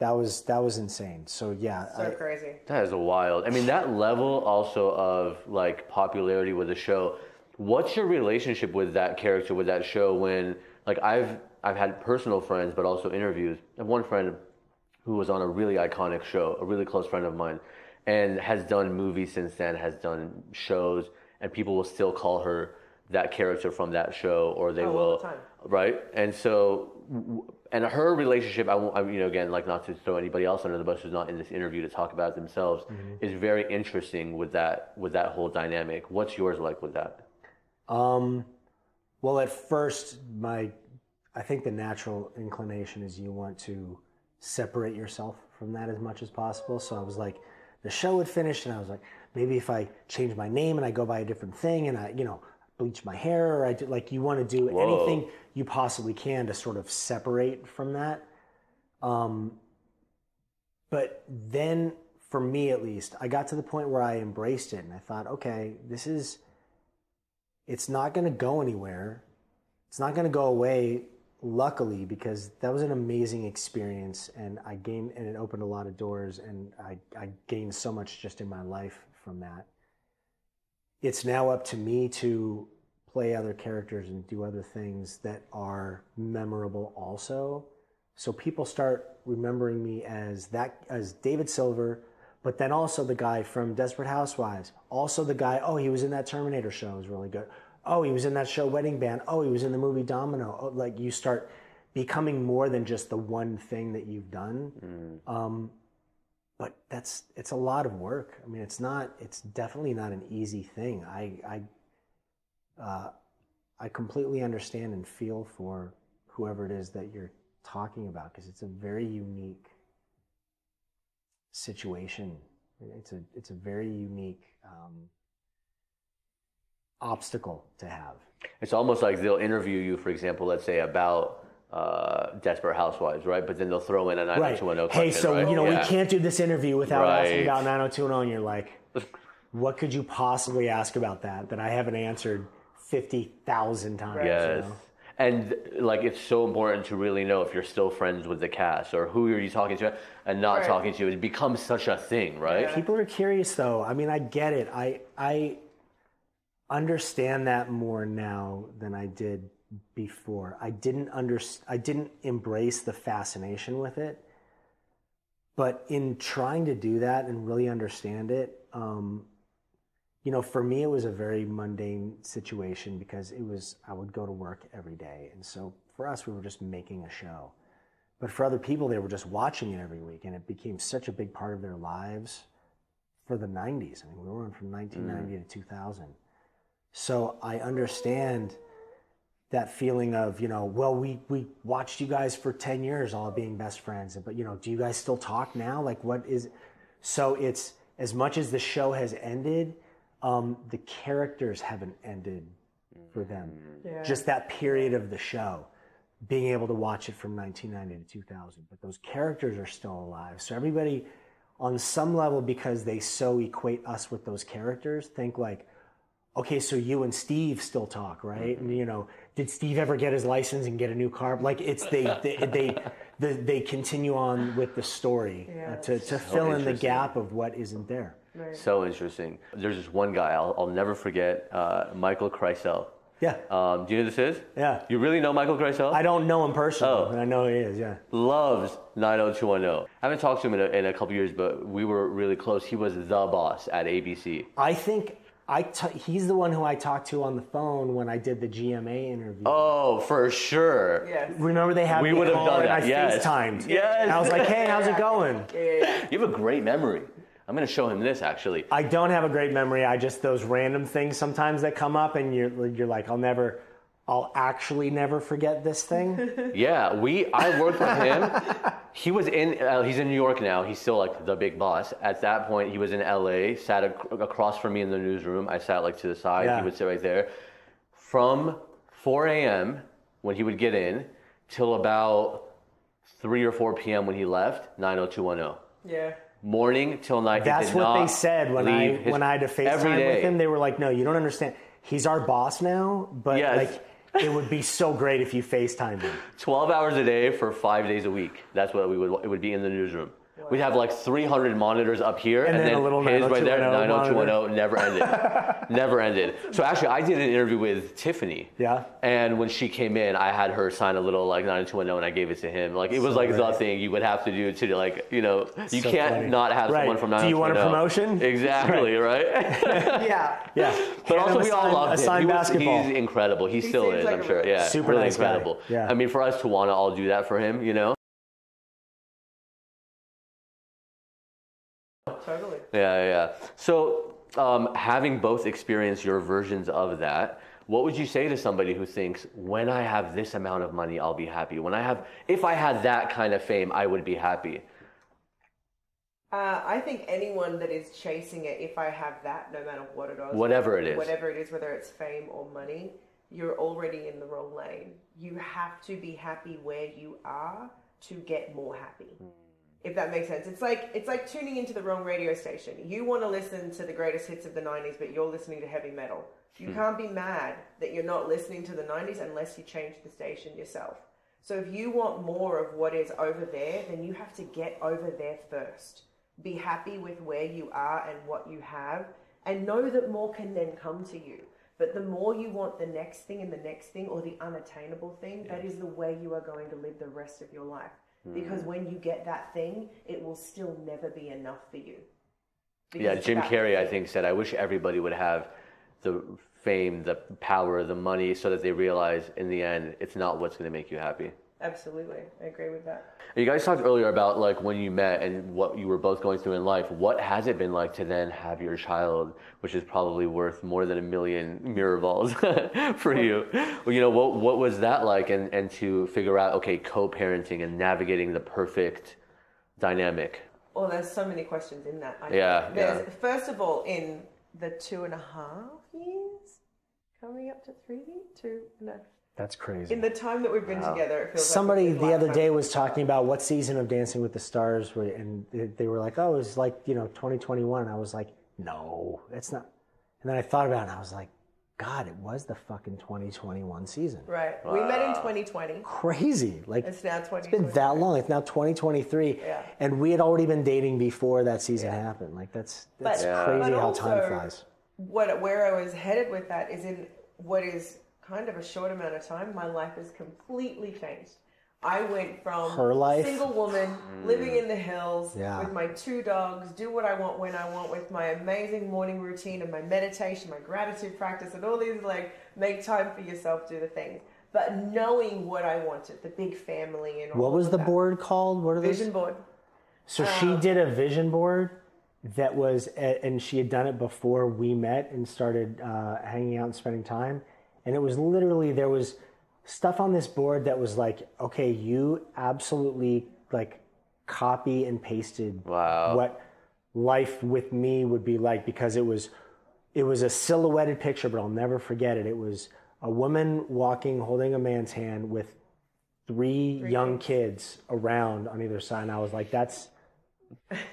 That was that was insane. So yeah, so I, crazy. That is wild. I mean, that level also of like popularity with the show. What's your relationship with that character, with that show? When like I've I've had personal friends, but also interviews. I have one friend who was on a really iconic show, a really close friend of mine, and has done movies since then, has done shows, and people will still call her that character from that show, or they oh, will all the time. Right. And so. W- And her relationship, I, I, you know, again, like not to throw anybody else under the bus who's not in this interview to talk about themselves, mm-hmm. is very interesting with that with that whole dynamic. What's yours like with that? Um, well, at first, my, I think the natural inclination is you want to separate yourself from that as much as possible. So I was like, the show had finished, and I was like, maybe if I change my name and I go by a different thing, and I, you know. bleach my hair, or I do, like you want to do Whoa. anything you possibly can to sort of separate from that. Um, but then, for me at least, I got to the point where I embraced it and I thought, okay, this is, it's not going to go anywhere. It's not going to go away, luckily, because that was an amazing experience and I gained, and it opened a lot of doors and I, I gained so much just in my life from that. It's now up to me to play other characters and do other things that are memorable also. So people start remembering me as that, as David Silver, but then also the guy from Desperate Housewives, also the guy, oh, he was in that Terminator show, it was really good. Oh, he was in that show Wedding Band. Oh, he was in the movie Domino. Oh, like you start becoming more than just the one thing that you've done. Mm. Um, But that's, it's a lot of work. I mean, it's not, it's definitely not an easy thing. I, I, uh, I completely understand and feel for whoever it is that you're talking about, because it's a very unique situation. It's a, it's a very unique um, obstacle to have. It's almost like they'll interview you, for example, let's say about Uh, Desperate Housewives, right? But then they'll throw in a nine oh two one oh question. Hey, so, right? you know, yeah. we can't do this interview without right. asking about nine oh two one oh, and you're like, what could you possibly ask about that that I haven't answered fifty thousand times? Yes. You know? And, like, it's so important to really know if you're still friends with the cast or who are you talking to and not right. talking to. It becomes such a thing, right? Yeah. People are curious, though. I mean, I get it. I I understand that more now than I did before. I didn't under, I didn't embrace the fascination with it, but in trying to do that and really understand it, um, you know, for me, it was a very mundane situation because it was, I would go to work every day. And so for us, we were just making a show, but for other people, they were just watching it every week. And it became such a big part of their lives for the nineties. I mean, we were in from nineteen ninety mm. to two thousand. So I understand that feeling of, you know, well, we, we watched you guys for ten years all being best friends, but, you know, do you guys still talk now? Like, what is... So it's, as much as the show has ended, um, the characters haven't ended for them. Yeah. Just that period of the show, being able to watch it from nineteen ninety to two thousand. But those characters are still alive. So everybody, on some level, because they so equate us with those characters, think like, okay, so you and Steve still talk, right? Mm-hmm. And, you know, did Steve ever get his license and get a new car? Like, it's they they they, they, they continue on with the story yeah, uh, to, to so fill in the gap of what isn't there. Right. So interesting. There's this one guy I'll, I'll never forget, uh, Michael Kreisel. Yeah. Um, do you know who this is? Yeah. You really know Michael Kreisel? I don't know him personally, oh. but I know he is, yeah. Loves nine oh two one oh. I haven't talked to him in a, in a couple years, but we were really close. He was the boss at A B C. I think... I t- he's the one who I talked to on the phone when I did the G M A interview. Oh, for sure. Yes. Remember they had we me would have done that. I yes. FaceTimed. Yes. And I was like, hey, how's it going? You have a great memory. I'm going to show him this, actually. I don't have a great memory. I just, those random things sometimes that come up and you're, you're like, I'll never... I'll actually never forget this thing. Yeah, we. I worked with him. He was in. Uh, he's in New York now. He's still like the big boss. At that point, he was in L A. Sat ac- across from me in the newsroom. I sat like to the side. Yeah. He would sit right there. From four a.m. when he would get in till about three or four p.m. when he left. nine oh two one oh. Yeah. Morning till night. That's he did what not they said when I his, when I had to FaceTime with him. They were like, "No, you don't understand. He's our boss now, but yes. like." It would be so great if you FaceTimed him. Twelve hours a day for five days a week. That's what we would. It would be in the newsroom. Wow. We'd have like three hundred monitors up here, and, and then, then a little his right there. Nine oh two one oh never ended. Never ended. So actually, I did an interview with Tiffany. Yeah. And when she came in, I had her sign a little like nine oh two one oh, and I gave it to him. Like it was so like right. the thing you would have to do to like you know you so can't funny. not have right. someone from nine oh two one oh. Do you want a promotion? Exactly right. right? yeah. Yeah. But also we all love him. He was, he's incredible. He, he still is. Like I'm sure. Yeah. Super really nice incredible. Guy. Yeah. I mean, for us to want to all do that for him, you know. Totally. Yeah, yeah. So, um, having both experienced your versions of that, what would you say to somebody who thinks, when I have this amount of money, I'll be happy? When I have, if I had that kind of fame, I would be happy. Uh, I think anyone that is chasing it, if I have that, no matter what it is, whatever it is, whatever it is, whether it's fame or money, you're already in the wrong lane. You have to be happy where you are to get more happy. Mm. If that makes sense. It's like it's like tuning into the wrong radio station. You want to listen to the greatest hits of the nineties, but you're listening to heavy metal. You hmm. can't be mad that you're not listening to the nineties unless you change the station yourself. So if you want more of what is over there, then you have to get over there first. Be happy with where you are and what you have, and know that more can then come to you. But the more you want the next thing and the next thing or the unattainable thing, yeah. that is the way you are going to live the rest of your life. Because when you get that thing, it will still never be enough for you. Because yeah, Jim Carrey, I think, said, I wish everybody would have the fame, the power, the money, so that they realize in the end, it's not what's going to make you happy. Absolutely. I agree with that. You guys talked earlier about like when you met and what you were both going through in life. What has it been like to then have your child, which is probably worth more than a million mirror balls for you? Well, you know, what what was that like? And, and to figure out, okay, co-parenting and navigating the perfect dynamic. Well, there's so many questions in that. I yeah, yeah. First of all, in the two and a half years, coming up to three, two and a half. That's crazy. In the time that we've been wow. together, it feels somebody like the other day was talking about what season of Dancing with the Stars, were, and they were like, "Oh, it was like you know twenty twenty-one." And I was like, "No, it's not." And then I thought about it, and I was like, "God, it was the fucking twenty twenty-one season." Right. Wow. We met in twenty twenty. Crazy. Like it's now twenty twenty-three. It's been that long. It's now twenty twenty-three. Yeah. And we had already been dating before that season yeah. happened. Like that's that's but, crazy but how also, time flies. What where I was headed with that is in what is. Kind of a short amount of time, my life has completely changed. I went from her life, single woman mm. living in the hills yeah. with my two dogs, do what I want when I want, with my amazing morning routine and my meditation, my gratitude practice, and all these like make time for yourself, do the things. But knowing what I wanted, the big family and all that. What was the board called? What are those? Vision board. So um, she did a vision board. That was, and she had done it before we met and started uh, hanging out and spending time. And it was literally, there was stuff on this board that was like, okay, you absolutely like copy and pasted wow. what life with me would be like, because it was It was a silhouetted picture, but I'll never forget it. It was a woman walking, holding a man's hand with three, three young kids around on either side. And I was like, that's,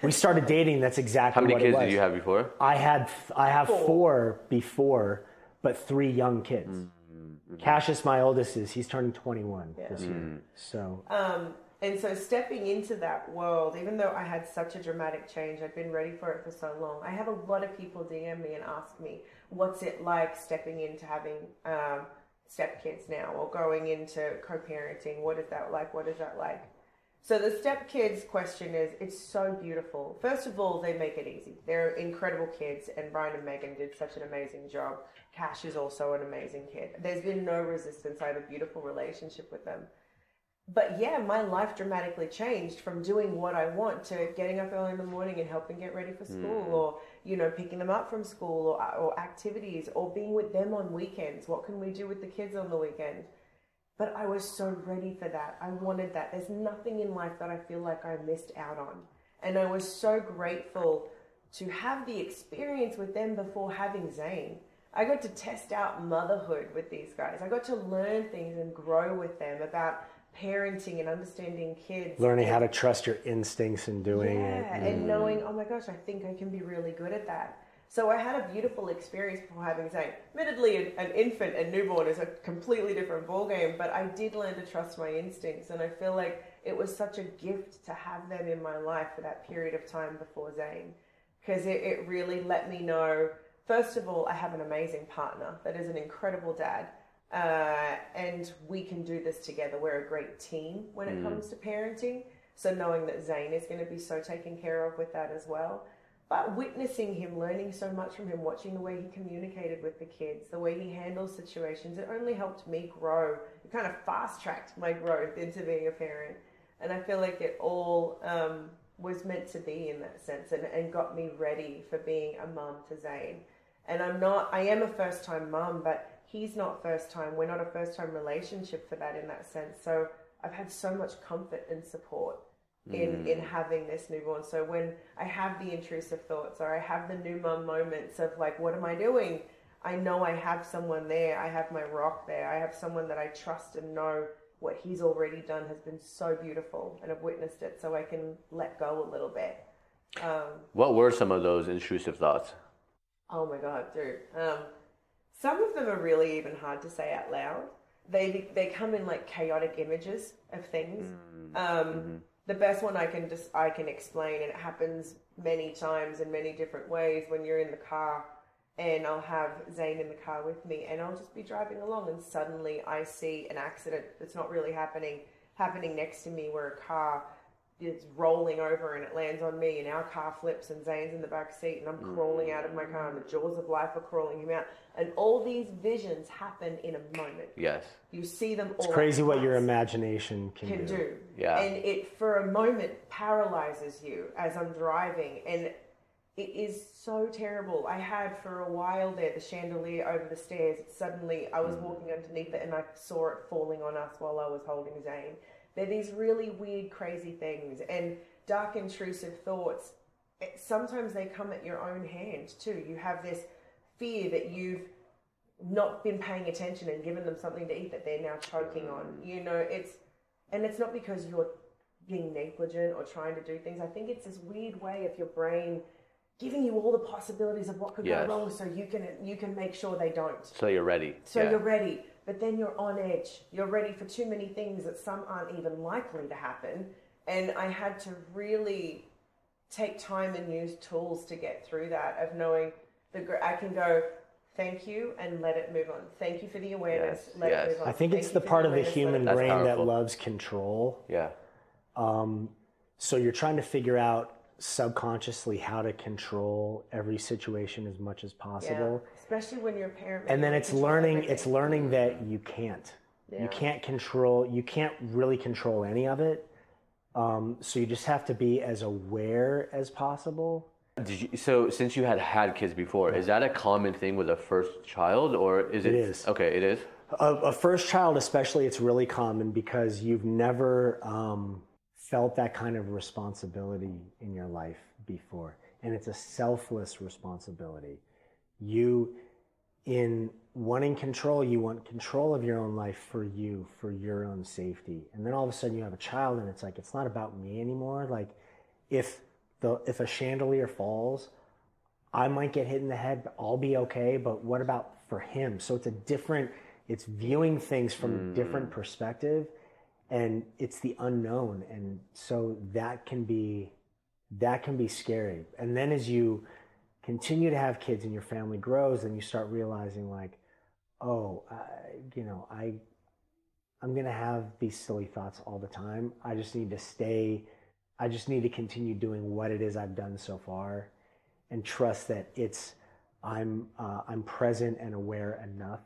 we started dating. That's exactly what it was. How many kids did you have before? I had, I have four, four before, but three young kids. Mm-hmm. Cassius, my oldest, is, he's turning twenty-one yeah. this year. Mm-hmm. So. Um, and so stepping into that world, even though I had such a dramatic change, I'd been ready for it for so long. I had a lot of people D M me and ask me, what's it like stepping into having um, stepkids now, or going into co-parenting? What is that like? What is that like? So the stepkids question is, it's so beautiful. First of all, they make it easy. They're incredible kids, and Brian and Megan did such an amazing job. Cash is also an amazing kid. There's been no resistance. I have a beautiful relationship with them. But yeah, my life dramatically changed from doing what I want to getting up early in the morning and helping get ready for school, mm. or, you know, picking them up from school, or, or activities, or being with them on weekends. What can we do with the kids on the weekend? But I was so ready for that. I wanted that. There's nothing in life that I feel like I missed out on. And I was so grateful to have the experience with them before having Zane. I got to test out motherhood with these guys. I got to learn things and grow with them about parenting and understanding kids, learning and, how to trust your instincts and doing yeah, it mm. and knowing, oh my gosh, I think I can be really good at that. So I had a beautiful experience before having Zane. Admittedly, an, an infant and newborn is a completely different ballgame, but I did learn to trust my instincts, and I feel like it was such a gift to have them in my life for that period of time before Zane, because it, it really let me know, first of all, I have an amazing partner that is an incredible dad. Uh, and we can do this together. We're a great team when it mm. comes to parenting. So knowing that Zane is going to be so taken care of with that as well. But witnessing him, learning so much from him, watching the way he communicated with the kids, the way he handles situations, it only helped me grow. It kind of fast-tracked my growth into being a parent. And I feel like it all um, was meant to be in that sense, and, and got me ready for being a mum to Zane. And I'm not, I am a first-time mum, but he's not first time. We're not a first time relationship for that in that sense. So I've had so much comfort and support in, mm. in having this newborn. So when I have the intrusive thoughts, or I have the new mum moments of like, what am I doing? I know I have someone there. I have my rock there. I have someone that I trust and know what he's already done has been so beautiful, and I've witnessed it, so I can let go a little bit. Um, what were some of those intrusive thoughts? Oh my God, dude. Um, Some of them are really even hard to say out loud. They they come in like chaotic images of things. Mm-hmm. Um, mm-hmm. The best one I can just I can explain, and it happens many times in many different ways. When you're in the car, and I'll have Zane in the car with me, and I'll just be driving along, and suddenly I see an accident that's not really happening happening next to me, where a car is rolling over and it lands on me, and our car flips, and Zane's in the back seat, and I'm mm-hmm. crawling out of my car, and the jaws of life are crawling him out. And all these visions happen in a moment. Yes. You see them all. It's crazy what your imagination can, can do. do. Yeah. And it, for a moment, paralyzes you as I'm driving. And it is so terrible. I had for a while there the chandelier over the stairs. Suddenly, I was mm. walking underneath it, and I saw it falling on us while I was holding Zane. They're these really weird, crazy things, and dark, intrusive thoughts. It, sometimes they come at your own hand, too. You have this fear that you've not been paying attention and given them something to eat that they're now choking mm. on. You know, it's, and it's not because you're being negligent or trying to do things. I think it's this weird way of your brain giving you all the possibilities of what could yes. go wrong, so you can you can make sure they don't. So you're ready. So yeah. you're ready. But then you're on edge. You're ready for too many things that some aren't even likely to happen. And I had to really take time and use tools to get through that, of knowing the I can go, thank you, and let it move on. Thank you for the awareness. Yes, let yes. it move on. I think thank it's the part the of the human brain powerful. that loves control. Yeah. Um, so you're trying to figure out subconsciously how to control every situation as much as possible. Yeah. Especially when you're a parent. And then it's learning everything. it's learning that you can't. Yeah. You can't control you can't really control any of it. Um, so you just have to be as aware as possible. Did you, so since you had had kids before, is that a common thing with a first child, or is it? It is. Okay, it is. A, a first child especially, it's really common, because you've never um, felt that kind of responsibility in your life before. And it's a selfless responsibility. You, in wanting control, you want control of your own life for you, for your own safety. And then all of a sudden you have a child and it's like, it's not about me anymore. Like if the, if a chandelier falls, I might get hit in the head, but I'll be okay. But what about for him? So it's a different, it's viewing things from mm. a different perspective, and it's the unknown. And so that can be, that can be scary. And then as you continue to have kids and your family grows, and you start realizing like, oh, uh, you know, I, I'm going to have these silly thoughts all the time. I just need to stay. I just need to continue doing what it is I've done so far, and trust that it's, I'm, uh, I'm present and aware enough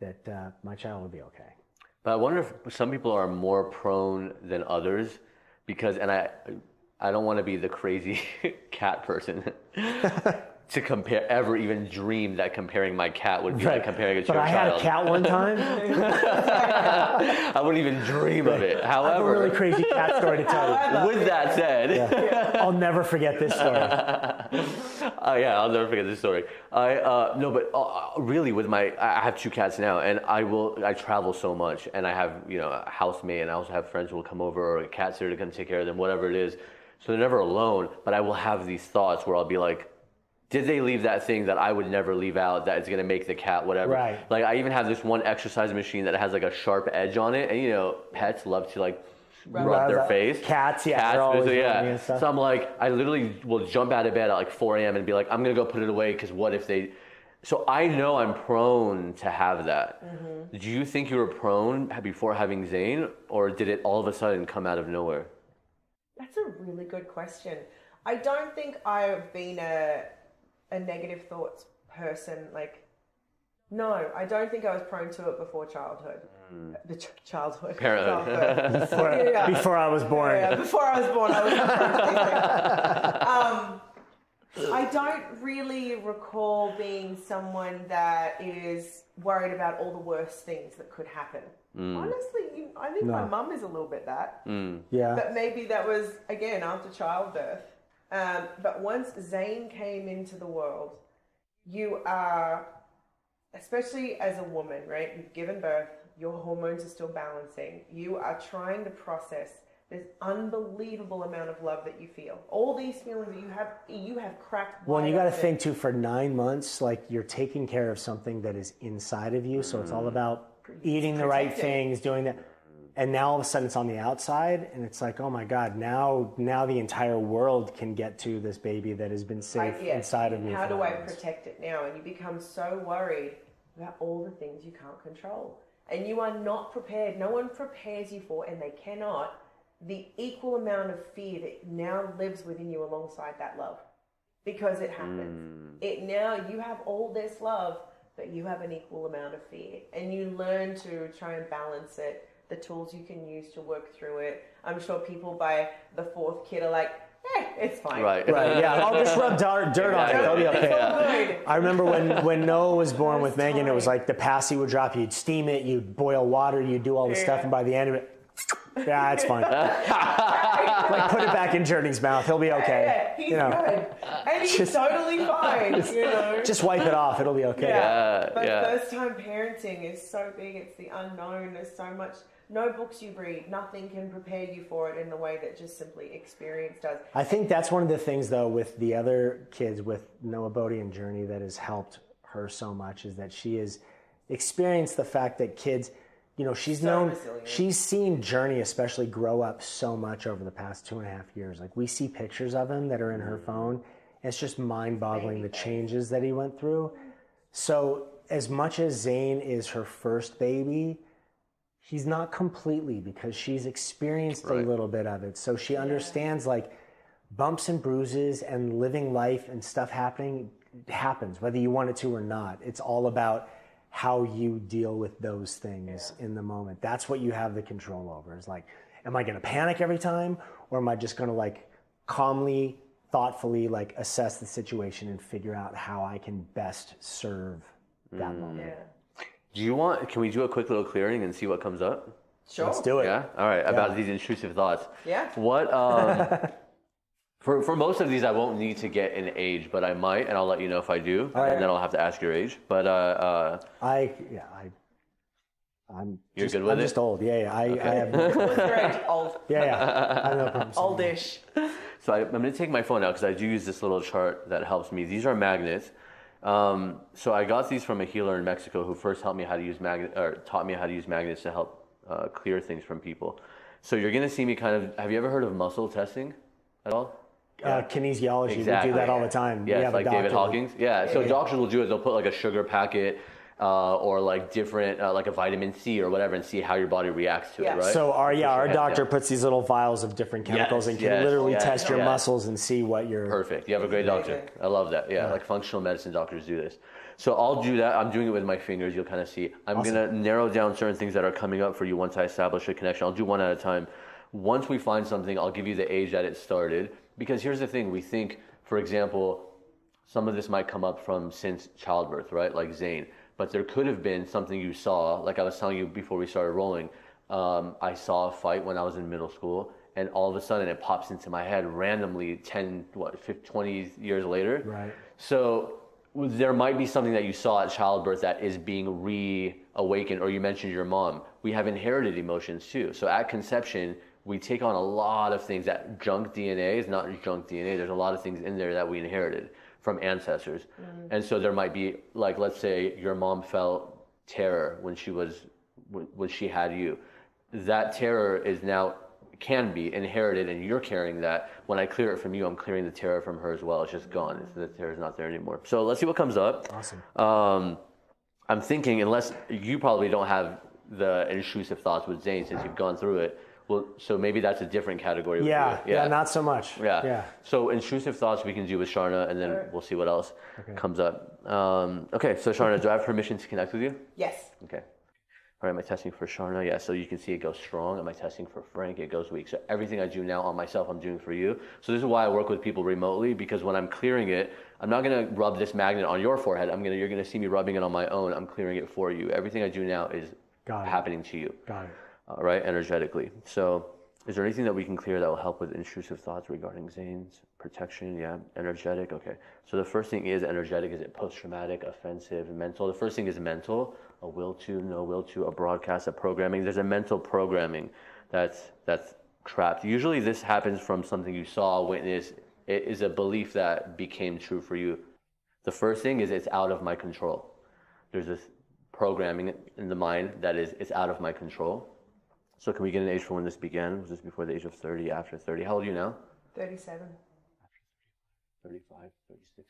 that uh, my child will be okay. But I wonder if some people are more prone than others, because, and I, I don't want to be the crazy cat person to compare, ever even dream that comparing my cat would be right. like comparing it to but your I child. But I had a cat one time. I wouldn't even dream right. of it. However, I have a really crazy cat story to tell you. With that said, yeah. I'll never forget this story. uh, yeah, I'll never forget this story. I uh, no, but uh, really, with my, I have two cats now, and I will, I travel so much, and I have, you know, a housemate, and I also have friends who will come over, or a cat sitter to come take care of them, whatever it is. So they're never alone. But I will have these thoughts where I'll be like, did they leave that thing that I would never leave out that is going to make the cat whatever? Right. Like, I even have this one exercise machine that has, like, a sharp edge on it. And, you know, pets love to, like, rub, rub their face. Cats, yeah. Cats, always yeah. So I'm like, I literally will jump out of bed at, like, four a.m. and be like, I'm going to go put it away because what if they... So I know I'm prone to have that. Mm-hmm. Do you think you were prone before having Zane, or did it all of a sudden come out of nowhere? That's a really good question. I don't think I've been a... a negative thoughts person. Like, no, I don't think I was prone to it before childhood. Mm. The ch- childhood. childhood. Before, yeah. before I was born. Yeah, yeah. Before I was born, I was prone to um, I don't really recall being someone that is worried about all the worst things that could happen. Mm. Honestly, you, I think no. my mum is a little bit that. Mm. Yeah. But maybe that was, again, after childbirth. Um, but once Zane came into the world, you are, especially as a woman, right? You've given birth, your hormones are still balancing. You are trying to process this unbelievable amount of love that you feel. All these feelings that you have, you have cracked. Well, and you got to think too, for nine months, like you're taking care of something that is inside of you. So it's all about eating the right things, doing that. And now all of a sudden it's on the outside, and it's like, oh my God, now now the entire world can get to this baby that has been safe I, yes. inside of me. How do I protect it now? And you become so worried about all the things you can't control. And you are not prepared. No one prepares you for, and they cannot, the equal amount of fear that now lives within you alongside that love. Because it happens. Mm. It now, you have all this love, but you have an equal amount of fear. And you learn to try and balance it. The tools you can use to work through it. I'm sure people by the fourth kid are like, hey, it's fine. Right, right, yeah. I'll just rub dirt, dirt on it. It'll be okay. Yeah. I remember when, when Noah was born was with Megan, tight. It was like the pasty would drop. You'd steam it. You'd boil water. You'd do all this yeah. stuff. And by the end of it, yeah, it's fine. Like, put it back in Journey's mouth. He'll be okay. Yeah, he's you know. good. And he's just, totally fine. You know? Just wipe it off. It'll be okay. Yeah, yeah. But yeah. first-time parenting is so big. It's the unknown. There's so much... No books you read, nothing can prepare you for it in the way that just simply experience does. I think that's one of the things, though, with the other kids, with Noah, Bodhi, and Journey, that has helped her so much is that she has experienced the fact that kids, you know, she's so known, resilient. She's seen Journey especially grow up so much over the past two and a half years. Like, we see pictures of him that are in her phone. It's just mind-boggling the changes that he went through. So as much as Zane is her first baby, she's not completely, because she's experienced right. a little bit of it. So she yeah. understands, like, bumps and bruises and living life and stuff happening happens, whether you want it to or not. It's all about how you deal with those things yeah. in the moment. That's what you have the control over. It's like, am I going to panic every time, or am I just going to, like, calmly, thoughtfully, like, assess the situation and figure out how I can best serve that mm. moment? Yeah. Do you want, can we do a quick little clearing and see what comes up? Sure. Let's do it. Yeah? All right. Yeah. About these intrusive thoughts. Yeah. What, um, For for most of these, I won't need to get an age, but I might, and I'll let you know if I do, right. And then I'll have to ask your age. But uh, uh, I yeah I. I'm You're just, good with I'm it? just old. Yeah, yeah. I, okay. I have no problem. old. Yeah, yeah. I have no problem. Oldish. So I, I'm going to take my phone out because I do use this little chart that helps me. These are magnets. Um, so I got these from a healer in Mexico who first helped me how to use magnet, or taught me how to use magnets to help uh, clear things from people. So you're going to see me kind of. Have you ever heard of muscle testing at all? Uh, kinesiology. Exactly. We do that all the time. Yeah, we it's have like a David Hawkins. Yeah. yeah. So yeah. doctors will do it. They'll put like a sugar packet. Uh, or like different, uh, like a vitamin C or whatever, and see how your body reacts to yeah. it, right? So our yeah, our doctor yeah. puts these little vials of different chemicals yes, and can yes, literally yes, test yes. your muscles and see what you're. Perfect. You have a great doctor. I love that. Yeah, yeah, like functional medicine doctors do this. So I'll do that. I'm doing it with my fingers. You'll kind of see. I'm awesome. gonna narrow down certain things that are coming up for you once I establish a connection. I'll do one at a time. Once we find something, I'll give you the age that it started. Because here's the thing: we think, for example, some of this might come up from since childbirth, right? Like Zane. But there could have been something you saw, like I was telling you before we started rolling, um, I saw a fight when I was in middle school, and all of a sudden it pops into my head randomly ten, what, fifty, twenty years later. Right. So there might be something that you saw at childbirth that is being reawakened, or you mentioned your mom. We have inherited emotions too. So at conception, we take on a lot of things. That junk D N A is not junk D N A. There's a lot of things in there that we inherited from ancestors. Mm-hmm. And so there might be, like, let's say your mom felt terror when she was, when she had you. That terror is now, can be inherited, and you're carrying that. When I clear it from you, I'm clearing the terror from her as well. It's just gone. It's, the terror's not there anymore. So let's see what comes up. Awesome. Um, I'm thinking, unless you probably don't have the intrusive thoughts with Zane since you've gone through it. Well, so maybe that's a different category. Yeah, yeah, yeah, not so much. Yeah. yeah. So intrusive thoughts we can do with Sharna, and then sure. we'll see what else okay. comes up. Um, okay, so Sharna, do I have permission to connect with you? Yes. Okay. All right, am I testing for Sharna? Yeah, so you can see it goes strong. Am I testing for Frank? It goes weak. So everything I do now on myself, I'm doing for you. So this is why I work with people remotely, because when I'm clearing it, I'm not going to rub this magnet on your forehead. I'm gonna, you're going to see me rubbing it on my own. I'm clearing it for you. Everything I do now is happening to you. Got it. Uh, right, energetically. So is there anything that we can clear that will help with intrusive thoughts regarding Zane's protection? Yeah, energetic, okay. So the first thing is energetic. Is it post-traumatic, offensive, mental? The first thing is mental, a will to, no will to, a broadcast, a programming. There's a mental programming that's that's trapped. Usually this happens from something you saw, witnessed. It is a belief that became true for you. The first thing is it's out of my control. There's this programming in the mind that is it's out of my control. So can we get an age for when this began? Was this before the age of thirty, after thirty? How old are you now? thirty-seven. thirty-five, thirty-six.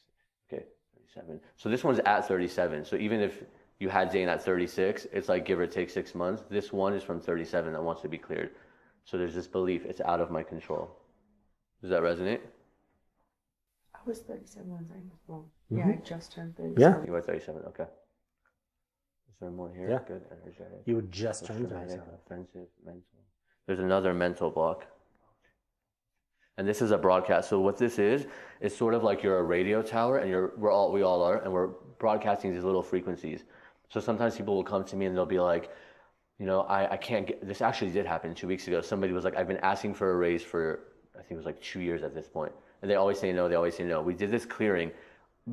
Okay, thirty-seven. So this one's at thirty-seven. So even if you had Zane at thirty-six, it's like give or take six months. This one is from thirty-seven that wants to be cleared. So there's this belief, it's out of my control. Does that resonate? I was thirty-seven when Zane was born. Yeah, I just turned thirty-seven. Yeah. You were thirty-seven, okay. Is there more here? Yeah. Good, energetic. You would just turn offensive, mental. There's another mental block. And this is a broadcast. So what this is, is sort of like you're a radio tower, and you're we're all we all are, and we're broadcasting these little frequencies. So sometimes people will come to me and they'll be like, you know, I, I can't get this actually did happen two weeks ago. Somebody was like, I've been asking for a raise for I think it was like two years at this point. And they always say no, they always say no. We did this clearing.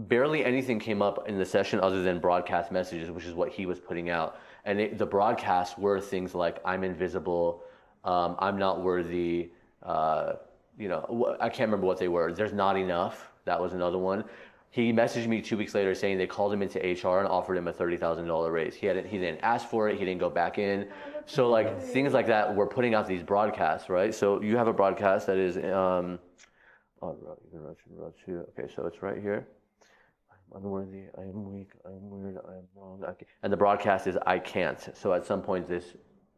Barely anything came up in the session other than broadcast messages, which is what he was putting out. And it, the broadcasts were things like, I'm invisible, um, I'm not worthy, uh, you know, I can't remember what they were. There's not enough. That was another one. He messaged me two weeks later saying they called him into H R and offered him a thirty thousand dollars raise. He hadn't, he didn't ask for it. He didn't go back in. So like things like that, we're putting out these broadcasts, right? So you have a broadcast that is, um, okay, so it's right here. Unworthy, I am weak, I am weird, I am wrong. I and the broadcast is I can't. So at some point this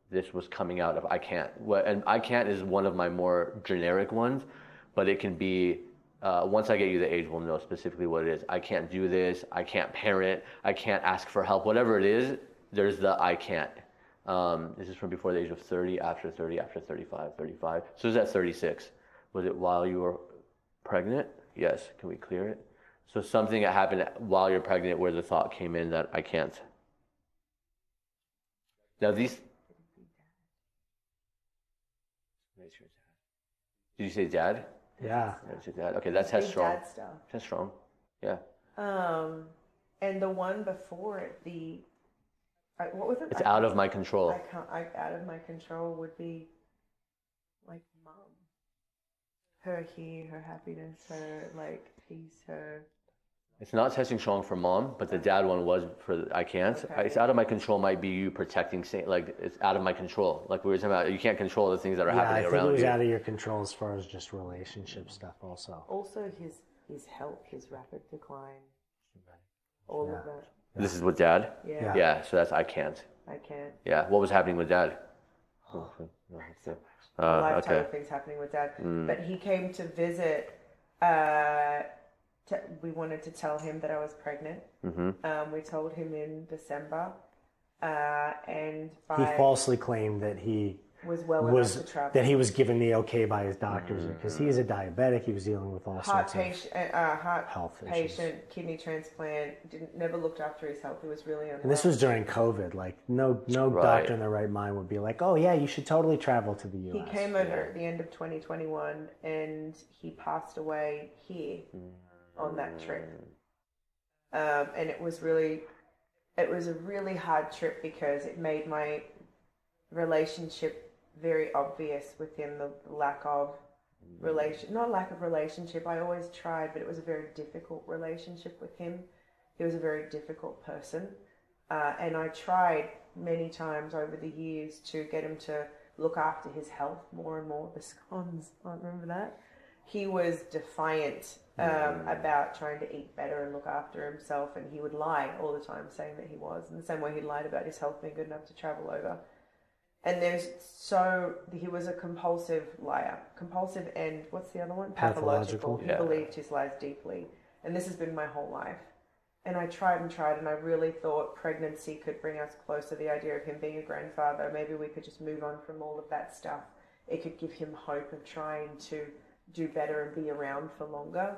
this was coming out of I can't. And I can't is one of my more generic ones, but it can be, uh, once I get you the age, we'll know specifically what it is. I can't do this, I can't parent, I can't ask for help. Whatever it is, there's the I can't. Um, this is from before the age of thirty, after thirty, after thirty-five, thirty-five. So is that thirty-six? Was it while you were pregnant? Yes. Can we clear it? So something that happened while you're pregnant where the thought came in that I can't. Now these... Did you say dad? Yeah. That's that. Okay, that's that's strong. Dad stuff. That's strong. Yeah. Um, and the one before it, the I, what was it? It's I, out of my control. I can't, I, out of my control would be like mom. Her he, her happiness, her like peace, her. It's not testing strong for mom, but the dad one was for I can't. Okay. It's out of my control might be you protecting, like it's out of my control. Like we were talking about, you can't control the things that are yeah, happening I think around you. It was you. Out of your control as far as just relationship stuff also. Also his his health, his rapid decline, all yeah. of that. Yeah. This is with dad? Yeah. yeah. Yeah, so that's I can't. I can't. Yeah, what was happening with dad? Oh, so much. Uh, A lifetime okay. of things happening with dad. Mm. But he came to visit... Uh, we wanted to tell him that I was pregnant. Mm-hmm. Um, we told him in December, uh, and by he falsely claimed that he was well was, enough to travel. That he was given the okay by his doctors because mm-hmm. he's a diabetic. He was dealing with all heart sorts patient, of uh, heart health patient, issues. Kidney transplant. Didn't never looked after his health. He was really unhealthy. And this was during COVID. Like no no right. doctor in their right mind would be like, oh yeah, you should totally travel to the U S. He came yeah. over at the end of twenty twenty-one, and he passed away here. Mm. On that trip, um, and it was really, it was a really hard trip because it made my relationship very obvious with him. The lack of relation, not lack of relationship. I always tried, but it was a very difficult relationship with him. He was a very difficult person, uh, and I tried many times over the years to get him to look after his health more and more. The scones, I remember that. He was defiant um, about trying to eat better and look after himself, and he would lie all the time saying that he was, in the same way he lied about his health being good enough to travel over. And there's so, he was a compulsive liar. Compulsive and, what's the other one? Pathological. Pathological. He yeah. believed his lies deeply. And this has been my whole life. And I tried and tried, and I really thought pregnancy could bring us closer. The idea of him being a grandfather, maybe we could just move on from all of that stuff. It could give him hope of trying to do better and be around for longer.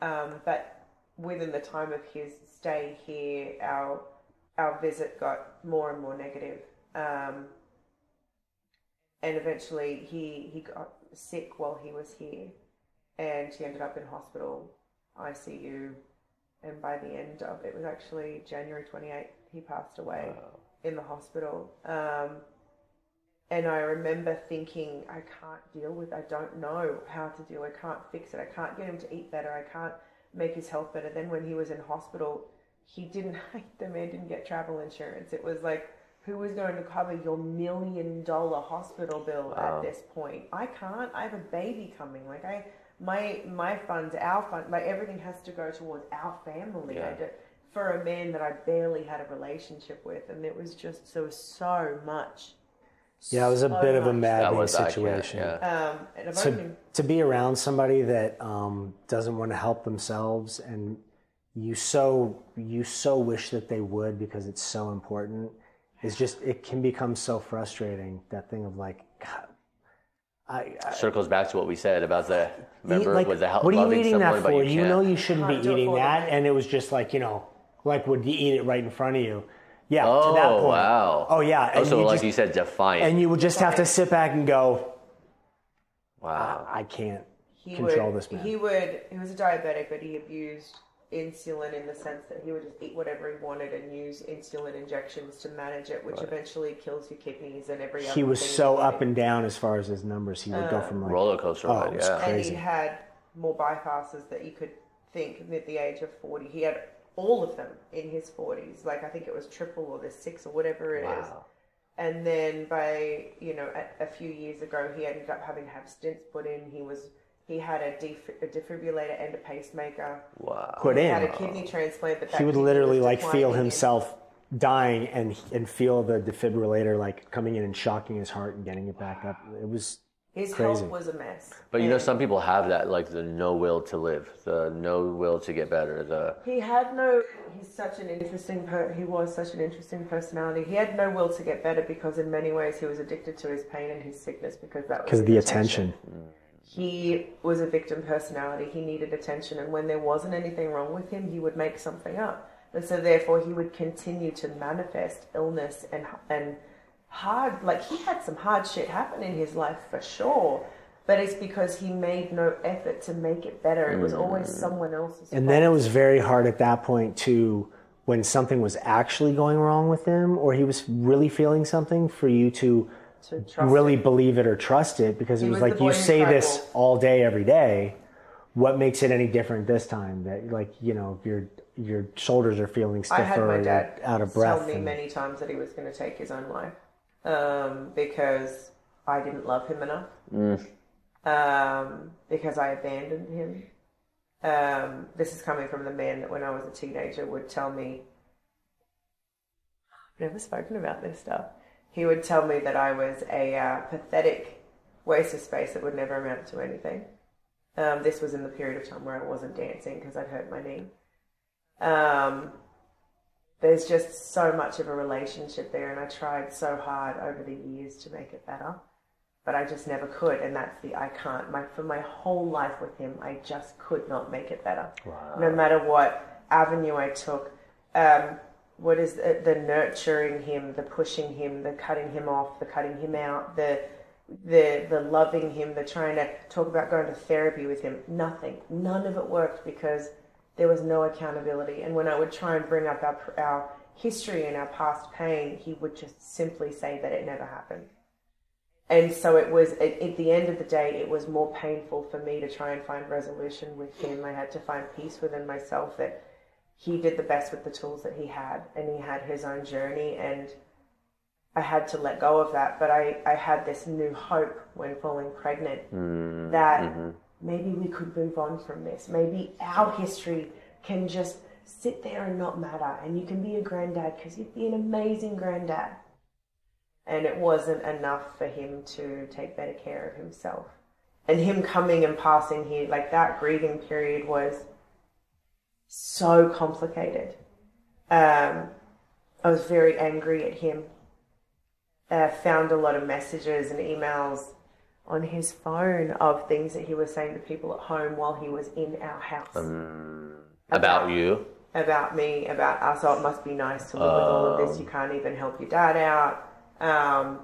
Um, but within the time of his stay here, our our visit got more and more negative. Um, and eventually he, he got sick while he was here, and he ended up in hospital, I C U, and by the end of, it was actually January twenty-eighth, he passed away wow. in the hospital. Um, And I remember thinking, I can't deal with, I don't know how to deal, I can't fix it, I can't get him to eat better, I can't make his health better. Then when he was in hospital, he didn't, the man didn't get travel insurance. It was like, who was going to cover your million dollar hospital bill wow. at this point? I can't, I have a baby coming, like I, my my funds, our funds, like everything has to go towards our family. Yeah. I do, for a man that I barely had a relationship with, and it was just, there was so much. Yeah, it was a so bit much. of a maddening situation. Yeah. Um, and to, been... to be around somebody that um, doesn't want to help themselves, and you so you so wish that they would because it's so important. It's just it can become so frustrating. That thing of like, God, I, I circles back to what we said about the remember like, with the help. What are you eating that for? You, you know you shouldn't be eating that, and it was just like you know, like would you eat it right in front of you? Yeah, oh, to that point. Oh, wow. Oh, yeah. And also, you like just, you said, defiant. And you would just defiant. have to sit back and go, wow, I, I can't he control would, this man. He would, he was a diabetic, but he abused insulin in the sense that he would just eat whatever he wanted and use insulin injections to manage it, which right. eventually kills your kidneys and every other He was thing so up and down as far as his numbers. He would uh, go from like... roller coaster ride, oh, yeah. Crazy. And he had more bypasses that you could think at the age of forty. He had... all of them in his forties. Like, I think it was triple or the six or whatever it wow. is. And then by, you know, a, a few years ago, he ended up having to have stints put in. He was, he had a, def, a defibrillator and a pacemaker. Wow. Put in. He had a kidney transplant. But that he would literally, like, feel himself in. dying and and feel the defibrillator, like, coming in and shocking his heart and getting it back up. It was... His Crazy. health was a mess. But you know, some people have that, like the no will to live, the no will to get better. The he had no. He's such an interesting. Per, he was such an interesting personality. He had no will to get better because, in many ways, he was addicted to his pain and his sickness because that was because of the attention. attention. He was a victim personality. He needed attention, and when there wasn't anything wrong with him, he would make something up, and so therefore he would continue to manifest illness and and. hard, like he had some hard shit happen in his life for sure, but it's because he made no effort to make it better. It was always someone else's fault. And then it was very hard at that point to, when something was actually going wrong with him or he was really feeling something, for you to, to really it. believe it or trust it, because it was, was like, you say this all day, every day. What makes it any different this time? That, like, you know, your your shoulders are feeling stiffer. I had my dad out of breath. Told me and... many times that he was going to take his own life um, because I didn't love him enough. Mm. Um, because I abandoned him. Um, this is coming from the man that, when I was a teenager, would tell me. I've never spoken about this stuff. He would tell me that I was a uh, pathetic waste of space that would never amount to anything. Um, this was in the period of time where I wasn't dancing because I'd hurt my knee. Um, there's just so much of a relationship there, and I tried so hard over the years to make it better, but I just never could, and that's the I can't. My, for my whole life with him, I just could not make it better. Wow. No matter what avenue I took, um, what is the, the nurturing him, the pushing him, the cutting him off, the cutting him out, the... the the loving him, the trying to talk about going to therapy with him, nothing, none of it worked because there was no accountability. And when I would try and bring up our, our history and our past pain, he would just simply say that it never happened. And so it was, at, at the end of the day, it was more painful for me to try and find resolution with him. I had to find peace within myself that he did the best with the tools that he had, and he had his own journey, and I had to let go of that. But I, I had this new hope when falling pregnant mm, that mm-hmm. maybe we could move on from this. Maybe our history can just sit there and not matter, and you can be a granddad because you'd be an amazing granddad. And it wasn't enough for him to take better care of himself. And him coming and passing here, like that grieving period was so complicated. Um, I was very angry at him. Uh, found a lot of messages and emails on his phone of things that he was saying to people at home while he was in our house. Um, about, about you? About me, about us. Oh, it must be nice to live um, with all of this. You can't even help your dad out. Um,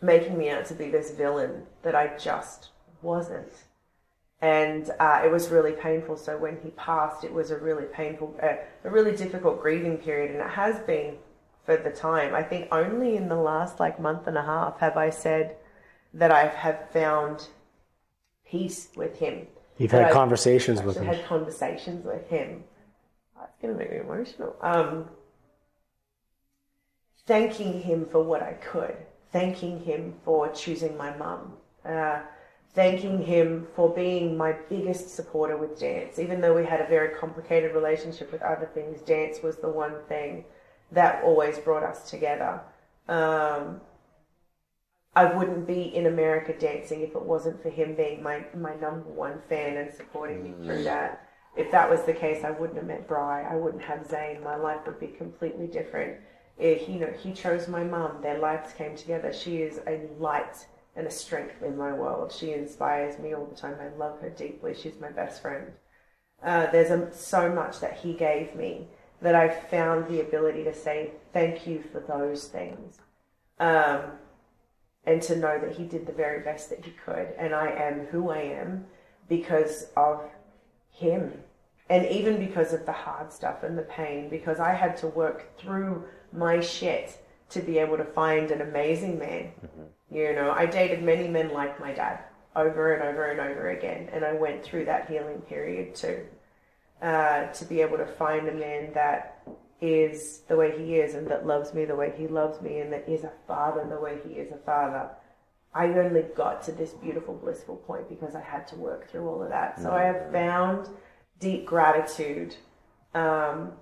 making me out to be this villain that I just wasn't. And uh, it was really painful. So when he passed, it was a really painful, uh, a really difficult grieving period. And it has been for the time. I think only in the last like month and a half have I said that I have found peace with him. You've had conversations with him. I've had conversations with him. That's going to make me emotional. Um, thanking him for what I could. Thanking him for choosing my mum. Uh, thanking him for being my biggest supporter with dance. Even though we had a very complicated relationship with other things, dance was the one thing that always brought us together. Um, I wouldn't be in America dancing if it wasn't for him being my, my number one fan and supporting me through that. If that was the case, I wouldn't have met Bri. I wouldn't have Zane. My life would be completely different. If, you know, he chose my mum. Their lives came together. She is a light and a strength in my world. She inspires me all the time. I love her deeply. She's my best friend. Uh, there's a, so much that he gave me that I found the ability to say thank you for those things, um, and to know that he did the very best that he could, and I am who I am because of him, and even because of the hard stuff and the pain, because I had to work through my shit to be able to find an amazing man. Mm-hmm. You know, I dated many men like my dad over and over and over again, and I went through that healing period too. Uh, to be able to find a man that is the way he is, and that loves me the way he loves me, and that is a father the way he is a father. I only got to this beautiful, blissful point because I had to work through all of that. So I have found deep gratitude um,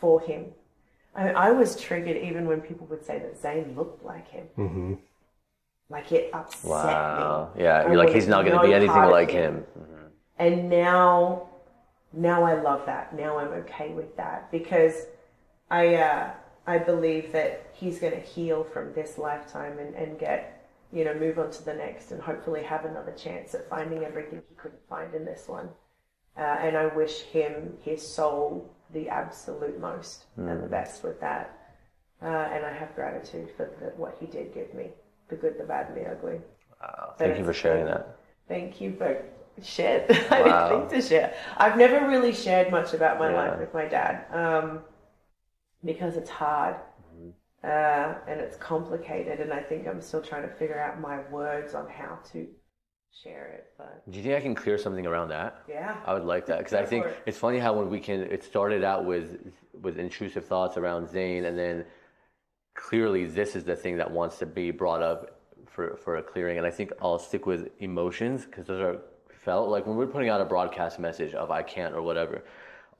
for him. I, I was triggered even when people would say that Zane looked like him. Mm-hmm. Like it upset wow. me. Yeah, you're like, he's not going to no be anything like him. him. Mm-hmm. And now... Now I love that. Now I'm okay with that, because I uh, I believe that he's going to heal from this lifetime and, and get, you know, move on to the next, and hopefully have another chance at finding everything he couldn't find in this one. Uh, and I wish him, his soul, the absolute most mm. and the best with that. Uh, and I have gratitude for the, what he did give me, the good, the bad, and the ugly. Wow. Thank you for sharing that. Thank you for sharing. Wow. I didn't think to share. I've never really shared much about my yeah. life with my dad um, because it's hard mm-hmm. uh, and it's complicated, and I think I'm still trying to figure out my words on how to share it. But do you think I can clear something around that? Yeah, I would like that, because I think it's funny how when we can, it started out with with intrusive thoughts around Zane, and then clearly this is the thing that wants to be brought up for for a clearing. And I think I'll stick with emotions, because those are felt. Like when we're putting out a broadcast message of I can't or whatever,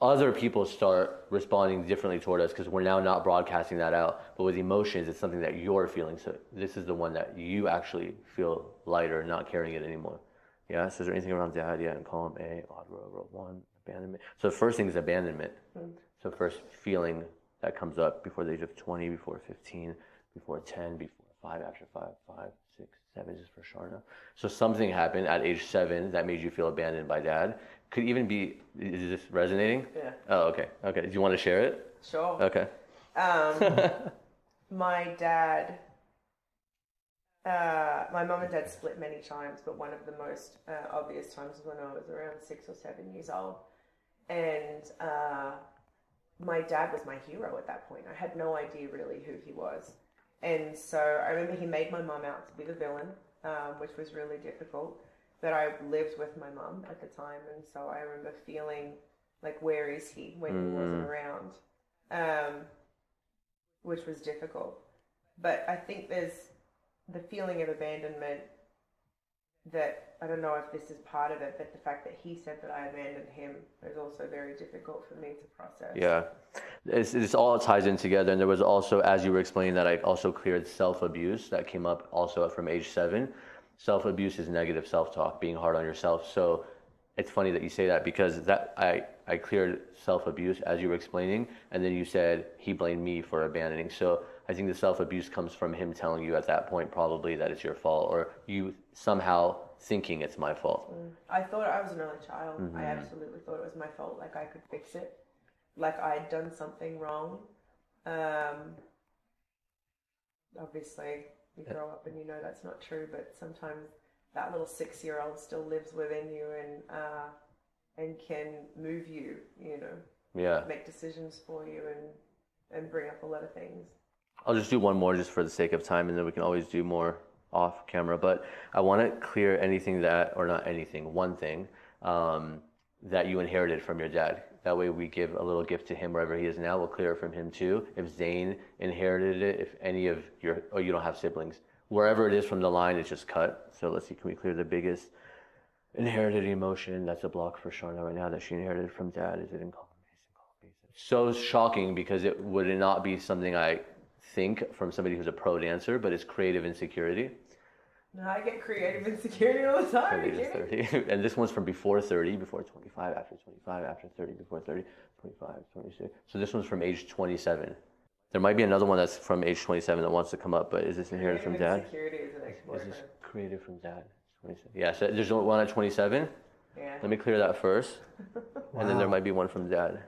other people start responding differently toward us because we're now not broadcasting that out. But with emotions, it's something that you're feeling. So this is the one that you actually feel lighter, not carrying it anymore. Yeah, so is there anything around dad? Yeah, in column A, odd row, row one, abandonment. So the first thing is abandonment. Mm-hmm. So first feeling that comes up before the age of twenty, before fifteen, before ten, before five, after five, five, six, seven is for Sharna. So something happened at age seven that made you feel abandoned by dad. Could even be, is this resonating? Yeah. Oh, okay. Okay. Do you want to share it? Sure. Okay. Um, my dad, uh, my mom and dad split many times, but one of the most uh, obvious times was when I was around six or seven years old. And uh, my dad was my hero at that point. I had no idea really who he was. And so I remember he made my mom out to be the villain, um, which was really difficult. That I lived with my mum at the time, and so I remember feeling like, where is he when mm. he wasn't around, um, which was difficult. But I think there's the feeling of abandonment that, I don't know if this is part of it, but the fact that he said that I abandoned him was also very difficult for me to process. Yeah, it's, it's all ties in together. And there was also, as you were explaining that, I also cleared self-abuse that came up also from age seven. Self-abuse is negative self-talk, being hard on yourself. So it's funny that you say that, because that I, I cleared self-abuse as you were explaining, and then you said he blamed me for abandoning. So I think the self-abuse comes from him telling you at that point probably that it's your fault, or you somehow thinking it's my fault. Mm. I thought I was an only child. Mm-hmm. I absolutely thought it was my fault, like I could fix it, like I had done something wrong. Um, obviously... you grow up and you know that's not true, but sometimes that little six-year-old still lives within you and uh, and can move you, you know, yeah, make decisions for you and, and bring up a lot of things. I'll just do one more just for the sake of time, and then we can always do more off camera. But I want to clear anything that, or not anything, one thing um, that you inherited from your dad. That way we give a little gift to him wherever he is now. We'll clear it from him too. If Zane inherited it, if any of your, oh, you don't have siblings. Wherever it is from the line, it's just cut. So let's see, can we clear the biggest inherited emotion? That's a block for Sharna right now that she inherited from dad. Is it in column A? So shocking, because it would not be something I think from somebody who's a pro dancer, but it's creative insecurity. No, I get creative insecurity all the time. thirty, and this one's from before thirty, before twenty-five, after twenty-five, after thirty, before thirty, twenty-five, twenty-six. So this one's from age twenty-seven. There might be another one that's from age twenty-seven that wants to come up, but is this inherited from dad? Creative insecurity is the next word. Is this creative from dad? twenty-seven. Yeah, so there's one at twenty-seven. Yeah. Let me clear that first. Wow. And then there might be one from dad.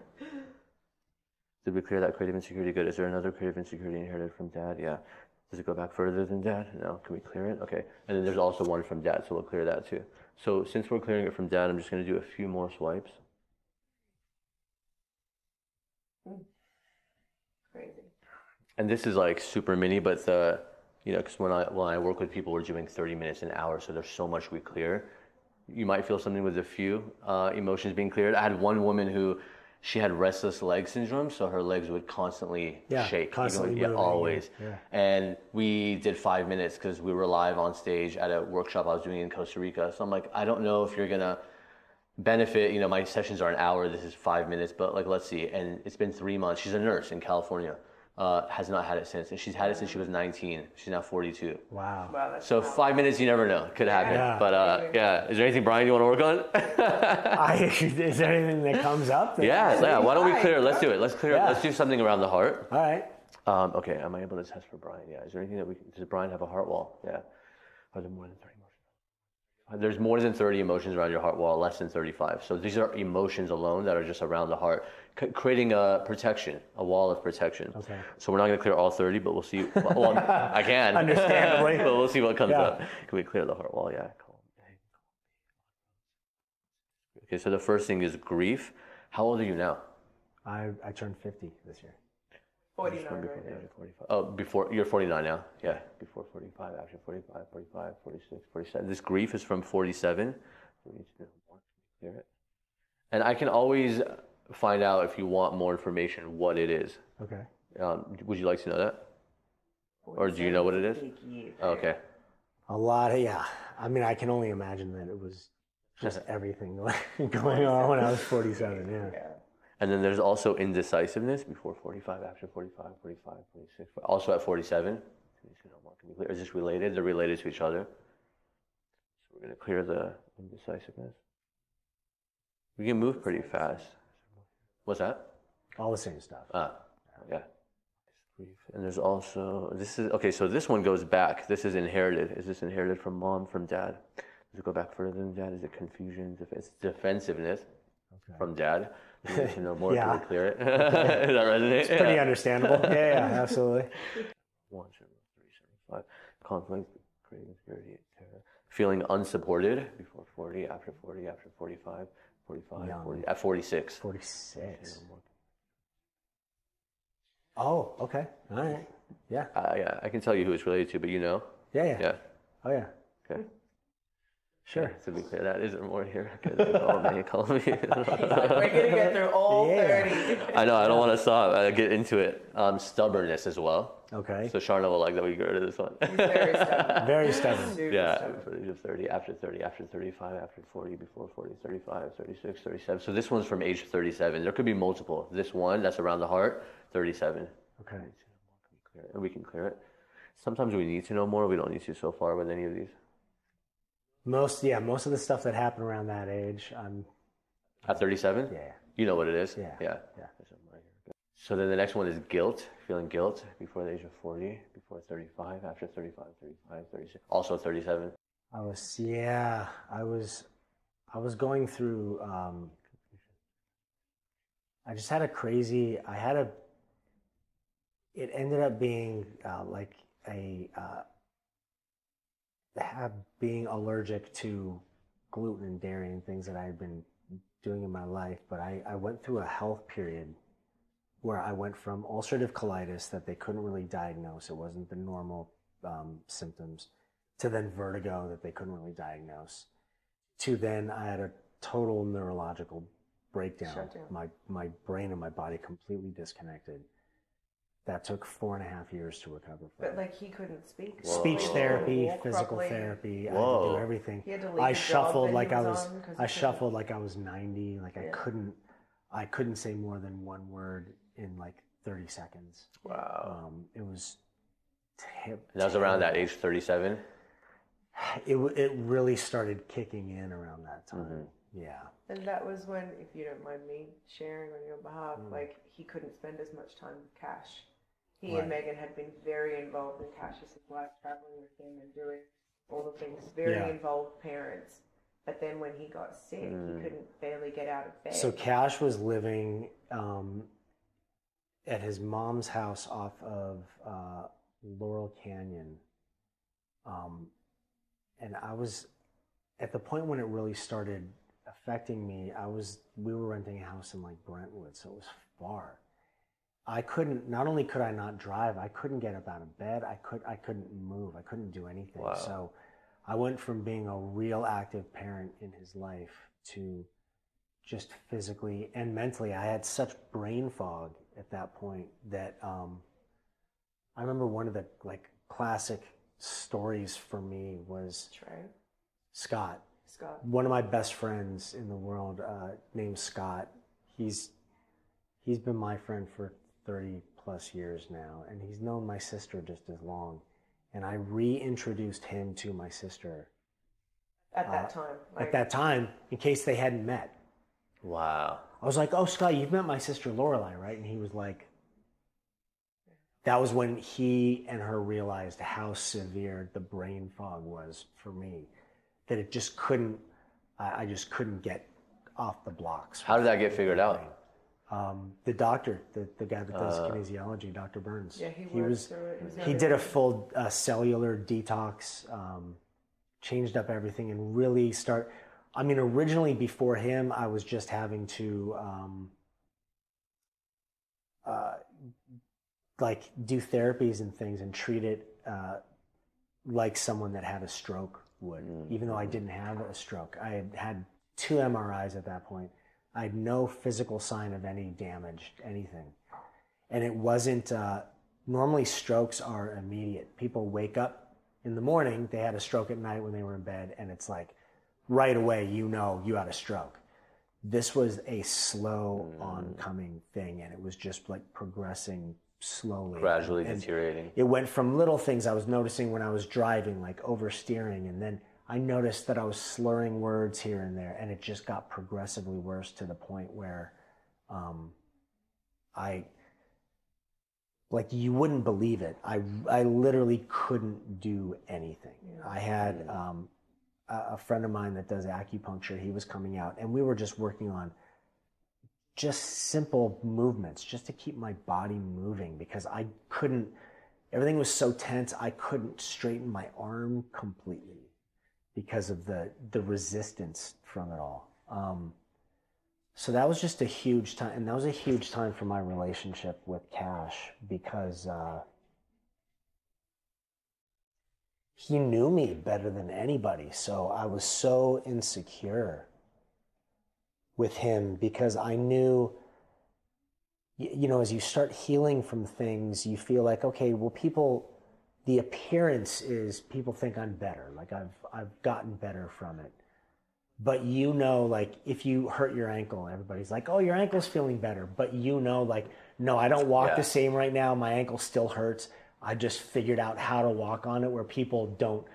Did we clear that creative insecurity? Good. Is there another creative insecurity inherited from dad? Yeah. Does it go back further than dad? No. Can we clear it? Okay. And then there's also one from dad, so we'll clear that too. So since we're clearing it from dad, I'm just going to do a few more swipes. Crazy. And this is like super mini, but the, you know, because when I when I work with people, we're doing thirty minutes an hour, so there's so much we clear. You might feel something with a few uh, emotions being cleared. I had one woman who, she had restless leg syndrome, so her legs would constantly yeah, shake. Constantly. Even, yeah, always. Yeah. And we did five minutes because we were live on stage at a workshop I was doing in Costa Rica. So I'm like, I don't know if you're going to benefit. You know, my sessions are an hour. This is five minutes. But, like, let's see. And it's been three months. She's a nurse in California. Uh, has not had it since. And she's had it since she was nineteen. She's now forty-two. Wow. Wow, that's so five awesome. Minutes, you never know. Could happen. Yeah. But uh, yeah. Is there anything, Brian, you want to work on? I, is there anything that comes up? That yeah. Yeah. Why don't we clear it? Let's do it. Let's clear yeah. it. Let's do something around the heart. All right. Um, okay. Am I able to test for Brian? Yeah. Is there anything that we can, does Brian have a heart wall? Yeah. Are there more than thirty more? There's more than thirty emotions around your heart wall, less than thirty-five. So these are emotions alone that are just around the heart, c- creating a protection, a wall of protection. Okay. So we're not going to clear all thirty, but we'll see. Well, well I can. Understandably. But we'll see what comes yeah. up. Can we clear the heart wall? Yeah. Okay, so the first thing is grief. How old are you now? I I turned fifty this year. forty-nine right now. Oh, before, you're forty-nine now? Yeah, before forty-five, after forty-five, forty-five, forty-six, forty-seven. This grief is from forty-seven. And I can always find out if you want more information what it is. Okay. Um, would you like to know that? Or do you know what it is? Okay. A lot of, yeah. I mean, I can only imagine that it was just everything going on when I was forty-seven, yeah. yeah. And then there's also indecisiveness before forty-five, after forty-five, forty-five, forty-six, also at forty-seven. Is this related? They're related to each other. So we're going to clear the indecisiveness. We can move pretty fast. What's that? All the same stuff. Ah, yeah. And there's also, this is, okay, so this one goes back. This is inherited. Is this inherited from mom, from dad? Does it go back further than dad? Is it confusion? It's defensiveness okay. from dad. You know more yeah. to clear it. Does that resonate? It's pretty yeah. understandable. Yeah, yeah, absolutely. One, two, three, seven, five. Conflict, creating security, terror. Feeling unsupported before forty, after forty, after forty-five, forty-five, no. forty, at forty-six. forty-six. Oh, okay. All right. Yeah. Uh, yeah, I can tell you who it's related to, but you know. Yeah, yeah. Yeah. Oh, yeah. Okay. Sure. Yeah, to be clear, that isn't more here. All me, call me. We're gonna get through all yeah. thirty. I know. I don't want to stop. I get into it. Um, stubbornness as well. Okay. So Sharna will like that we get rid of this one. He's very stubborn. Very stubborn. Super yeah. Stubborn. thirty, after thirty, after thirty-five, after forty, before forty, thirty-five, thirty-six, thirty-seven. So this one's from age thirty-seven. There could be multiple. This one that's around the heart, thirty-seven. Okay. And we can clear it. Sometimes we need to know more. We don't need to so far with any of these. Most, yeah, most of the stuff that happened around that age, I'm... At thirty-seven? Yeah. You know what it is? Yeah. Yeah. yeah. So then the next one is guilt, feeling guilt before the age of forty, before thirty-five, after thirty-five, thirty-five, thirty-six, also thirty-seven. I was, yeah, I was, I was going through, um, I just had a crazy, I had a, it ended up being uh, like a... Uh, Have being allergic to gluten and dairy and things that I had been doing in my life, but I, I went through a health period where I went from ulcerative colitis that they couldn't really diagnose, it wasn't the normal um, symptoms, to then vertigo that they couldn't really diagnose, to then I had a total neurological breakdown. Shutdown. My my brain and my body completely disconnected. That took four and a half years to recover from. But like he couldn't speak. Whoa. Speech therapy, physical properly. Therapy. Whoa. I had to do everything. He had to leave I shuffled like I was. I shuffled like I was ninety. Like yeah. I couldn't. I couldn't say more than one word in like thirty seconds. Wow. Um, it was. Tip, that was around that age, thirty-seven. It it really started kicking in around that time. Mm-hmm. Yeah. And that was when, if you don't mind me sharing on your behalf, mm. like he couldn't spend as much time with cash. He right. and Megan had been very involved in Cassius's life, traveling with him and doing all the things. Very yeah. involved parents. But then when he got sick, mm. he couldn't barely get out of bed. So Cash was living um, at his mom's house off of uh, Laurel Canyon. Um, and I was, at the point when it really started affecting me, I was, we were renting a house in like Brentwood, so it was far. I couldn't, not only could I not drive, I couldn't get up out of bed. I could, I couldn't move. I couldn't do anything. Wow. So I went from being a real active parent in his life to just physically and mentally. I had such brain fog at that point that, um, I remember one of the like classic stories for me was Trey. Scott, Scott, one of my best friends in the world, uh, named Scott. He's, he's been my friend for thirty plus years now, and he's known my sister just as long, and I reintroduced him to my sister at that uh, time like... at that time in case they hadn't met. Wow. I was like, oh, Scott, you've met my sister Lorelai, right? And he was like, that was when he and her realized how severe the brain fog was for me, that it just couldn't, I, I just couldn't get off the blocks. How did that get figured out? Um, the doctor, the, the guy that does uh, kinesiology, Doctor Burns. Yeah, he, he was. It. It was he did a full uh, cellular detox, um, changed up everything, and really start. I mean, originally before him, I was just having to, um, uh, like, do therapies and things and treat it uh, like someone that had a stroke would. Mm-hmm. Even though I didn't have a stroke, I had had two M R Is at that point. I had no physical sign of any damage, anything. And it wasn't, uh, normally strokes are immediate. People wake up in the morning, they had a stroke at night when they were in bed, and it's like, right away, you know you had a stroke. This was a slow mm. oncoming thing, and it was just like progressing slowly. Gradually and deteriorating. It went from little things I was noticing when I was driving, like oversteering, and then I noticed that I was slurring words here and there, and it just got progressively worse to the point where um, I, like, you wouldn't believe it. I, I literally couldn't do anything. Yeah. I had um, a, a friend of mine that does acupuncture. He was coming out, and we were just working on just simple movements just to keep my body moving because I couldn't, everything was so tense, I couldn't straighten my arm completely. Because of the the resistance from it all. Um, so that was just a huge time, and that was a huge time for my relationship with Cash because uh, he knew me better than anybody, so I was so insecure with him because I knew, you know, as you start healing from things, you feel like, okay, well, people... The appearance is people think I'm better, like I've I've gotten better from it. But you know, like if you hurt your ankle, everybody's like, oh, your ankle's feeling better. But you know, like, no, I don't walk yeah. the same right now. My ankle still hurts. I just figured out how to walk on it where people don't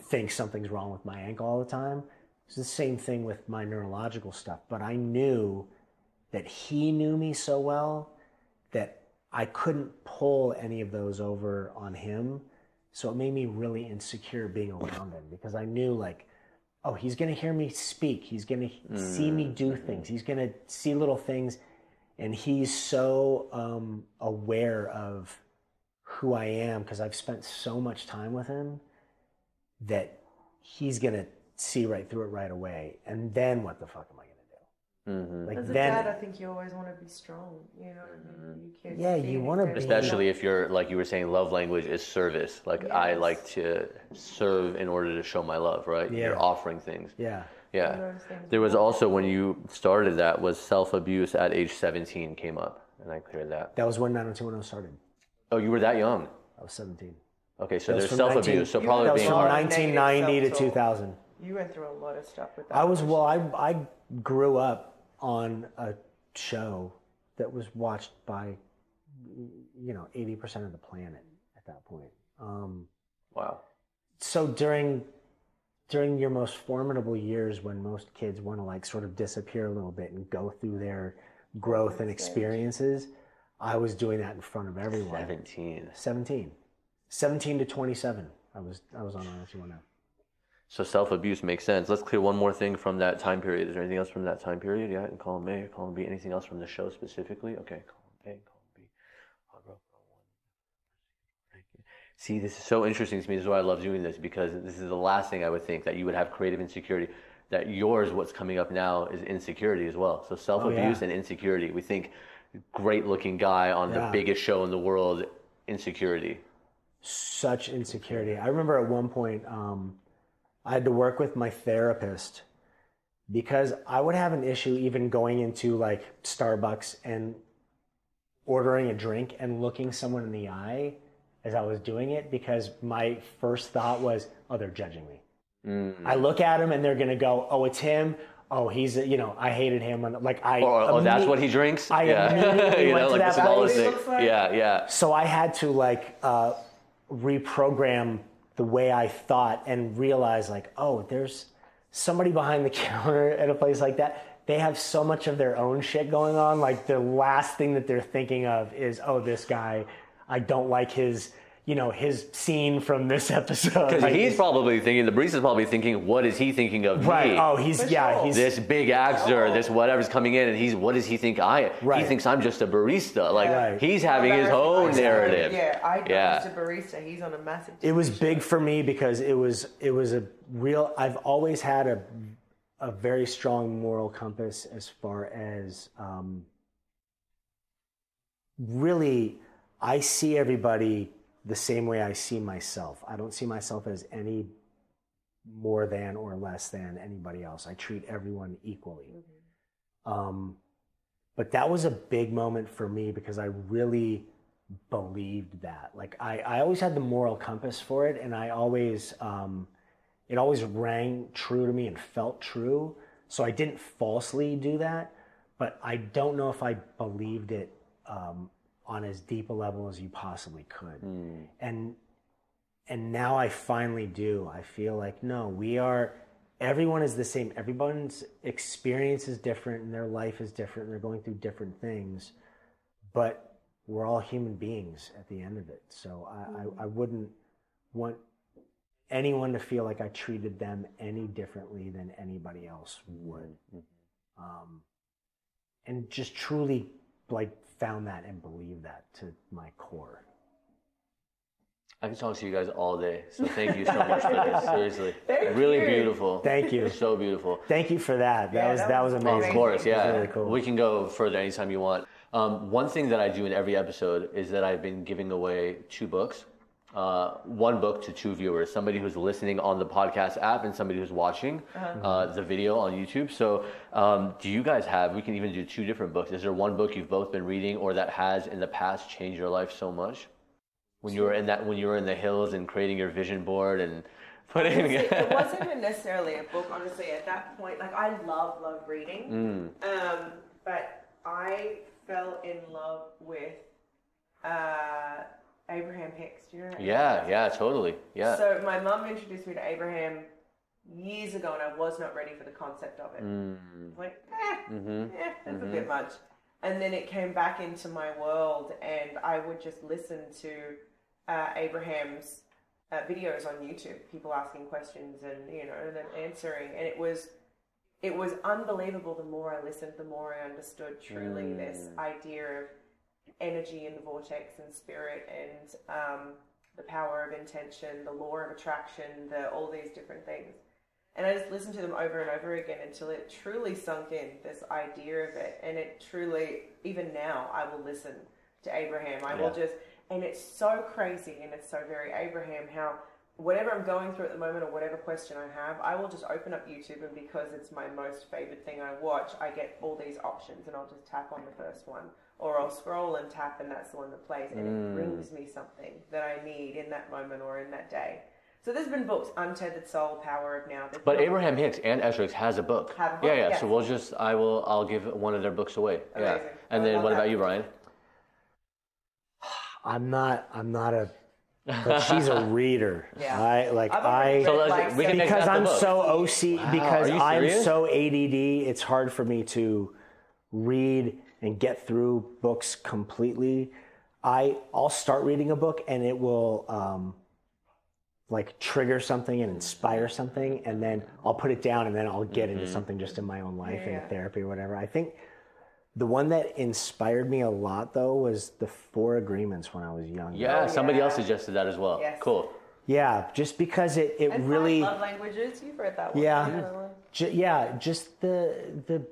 think something's wrong with my ankle all the time. It's the same thing with my neurological stuff. But I knew that he knew me so well that I couldn't pull any of those over on him. So it made me really insecure being around him because I knew like, oh, he's going to hear me speak. He's going to mm. see me do things. He's going to see little things. And he's so um, aware of who I am because I've spent so much time with him that he's going to see right through it right away. And then what the fuck am I going to do? Mm-hmm. Like, as a then, dad, I think you always want to be strong. You know what I mean? You can't yeah, you want to be. Especially if you're, like you were saying, love language is service. Like, yes. I like to serve in order to show my love, right? Yeah. You're offering things. Yeah. Yeah. There was also, when you started that, was self-abuse at age seventeen came up, and I cleared that. That was when nine oh two one oh started. Oh, you were that young? I was seventeen. Okay, so there's self-abuse. So probably that was being from nineteen ninety to two thousand. You went through a lot of stuff with that. I was, well, I, I grew up on a show that was watched by, you know, eighty percent of the planet at that point. Um, wow. So during during your most formidable years when most kids want to, like, sort of disappear a little bit and go through their growth and experiences, I was doing that in front of everyone. seventeen. seventeen. seventeen to twenty-seven, I was I was on nine oh two one oh. So self-abuse makes sense. Let's clear one more thing from that time period. Is there anything else from that time period? Yeah, and column A, column B. Anything else from the show specifically? Okay, column A, column B. See, this is so interesting to me. This is why I love doing this, because this is the last thing I would think, that you would have creative insecurity, that yours, what's coming up now, is insecurity as well. So self-abuse oh, yeah. and insecurity. We think great-looking guy on yeah. the biggest show in the world, insecurity. Such insecurity. I remember at one point... Um, I had to work with my therapist because I would have an issue even going into like Starbucks and ordering a drink and looking someone in the eye as I was doing it, because my first thought was, oh, they're judging me. Mm-hmm. I look at him and they're going to go, oh, it's him. Oh, he's, you know, I hated him. Like I, or, oh, that's what he drinks. I yeah. immediately you went know, to like that place. Like, yeah, yeah. So I had to like uh, reprogram the way I thought and realized like, oh, there's somebody behind the counter at a place like that. They have so much of their own shit going on. Like the last thing that they're thinking of is, oh, this guy, I don't like his, you know, his scene from this episode. Because like, he's probably thinking, the barista is probably thinking, what is he thinking of right. me? Oh, he's, For yeah. Sure. he's This big actor, oh. this whatever's coming in, and he's, what does he think I am? Right. He thinks I'm just a barista. Like, right. he's having his own narrative. Yeah, I know yeah. he's a barista. He's on a massive... It was big for me because it was, it was a real... I've always had a, a very strong moral compass as far as... Um, really, I see everybody... the same way I see myself. I don't see myself as any more than or less than anybody else. I treat everyone equally. Mm-hmm. Um, but that was a big moment for me because I really believed that. Like I, I always had the moral compass for it, and I always, um, it always rang true to me and felt true. So I didn't falsely do that, but I don't know if I believed it um, on as deep a level as you possibly could. Mm. And and now I finally do. I feel like, no, we are, everyone is the same. Everyone's experience is different and their life is different and they're going through different things, but we're all human beings at the end of it. So I, mm. I, I wouldn't want anyone to feel like I treated them any differently than anybody else would. Mm-hmm. Um, and just truly, like, found that and believe that to my core. I can talk to you guys all day, so thank you so much for this. Seriously, thank really you. Beautiful. Thank you. So beautiful. Thank you for that. That yeah, was that, that was amazing. Well, of course, yeah. Really cool. We can go further anytime you want. Um, one thing that I do in every episode is that I've been giving away two books, uh, one book to two viewers, somebody who's listening on the podcast app and somebody who's watching uh-huh. uh, the video on YouTube. So. Um, do you guys have, we can even do two different books. Is there one book you've both been reading or that has in the past changed your life so much? When you were in that, when you were in the hills and creating your vision board and putting... It, it wasn't even necessarily a book, honestly, at that point. Like, I love, love reading. Mm. Um, but I fell in love with uh, Abraham Hicks. Do you know yeah, yeah, totally. Yeah. So my mum introduced me to Abraham years ago, and I was not ready for the concept of it. Mm-hmm. I was like, eh, mm-hmm. eh, that's mm-hmm. a bit much. And then it came back into my world, and I would just listen to uh, Abraham's uh, videos on YouTube, people asking questions and, you know, and then answering. And it was, it was unbelievable. The more I listened, the more I understood truly mm. this idea of energy and the vortex and spirit and um, the power of intention, the law of attraction, the all these different things. And I just listened to them over and over again until it truly sunk in, this idea of it. And it truly, even now, I will listen to Abraham. I yeah. will just, and it's so crazy and it's so very Abraham how whatever I'm going through at the moment or whatever question I have, I will just open up YouTube, and because it's my most favorite thing I watch, I get all these options and I'll just tap on the first one, or I'll scroll and tap and that's the one that plays, and mm. it brings me something that I need in that moment or in that day. So there's been books, Untethered Soul, Power of Now. But Abraham Hicks and Esther Hicks has a book. Have a book? Yeah, yeah, yeah. So we'll just, I will, I'll give one of their books away. Amazing. Yeah. And I then what that. About you, Brian? I'm not, I'm not a, but she's a reader. Yeah. I, like I, so like, we can because I'm so O C D, wow, because I'm so A D D, it's hard for me to read and get through books completely. I, I'll start reading a book and it will, um, like trigger something and inspire something, and then I'll put it down, and then I'll get mm-hmm. into something just in my own life yeah, and yeah. therapy or whatever. I think the one that inspired me a lot though was The Four Agreements when I was younger. Yeah, somebody yeah. else suggested that as well. Yes. Cool. Yeah, just because it it and really love languages. You've read that one. Yeah, yeah. Ju- yeah, just the the.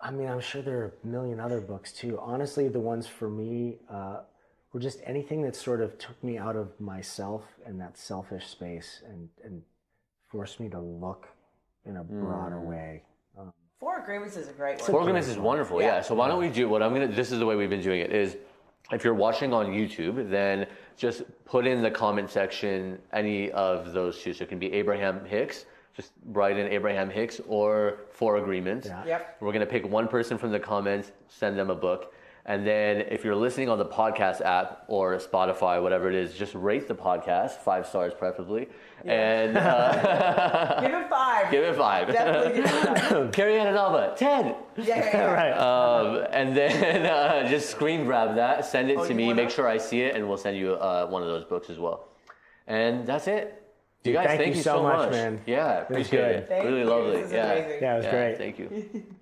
I mean, I'm sure there are a million other books too. Honestly, the ones for me. Uh, Or just anything that sort of took me out of myself and that selfish space and, and forced me to look in a broader mm. way. Um, Four Agreements is a great one. Four Agreements is wonderful, yeah. yeah. So why don't we do what I'm going to, this is the way we've been doing it, is if you're watching on YouTube, then just put in the comment section any of those two. So it can be Abraham Hicks. Just write in Abraham Hicks or Four Agreements. Yeah. Yep. We're going to pick one person from the comments, send them a book. And then if you're listening on the podcast app or Spotify, whatever it is, just rate the podcast, five stars preferably. Yeah. And uh, give it five. Give it five. Definitely give it five. Carrie-Anne and Alba, ten. Yeah, yeah, yeah. Right. Um, and then uh, just screen grab that, send it oh, to me, make sure I see it, and we'll send you uh, one of those books as well. And that's it. Dude, you guys, thank, thank you, you so much, much. man. Yeah, appreciate it. Really lovely. Yeah, yeah, it was yeah, great. Thank you.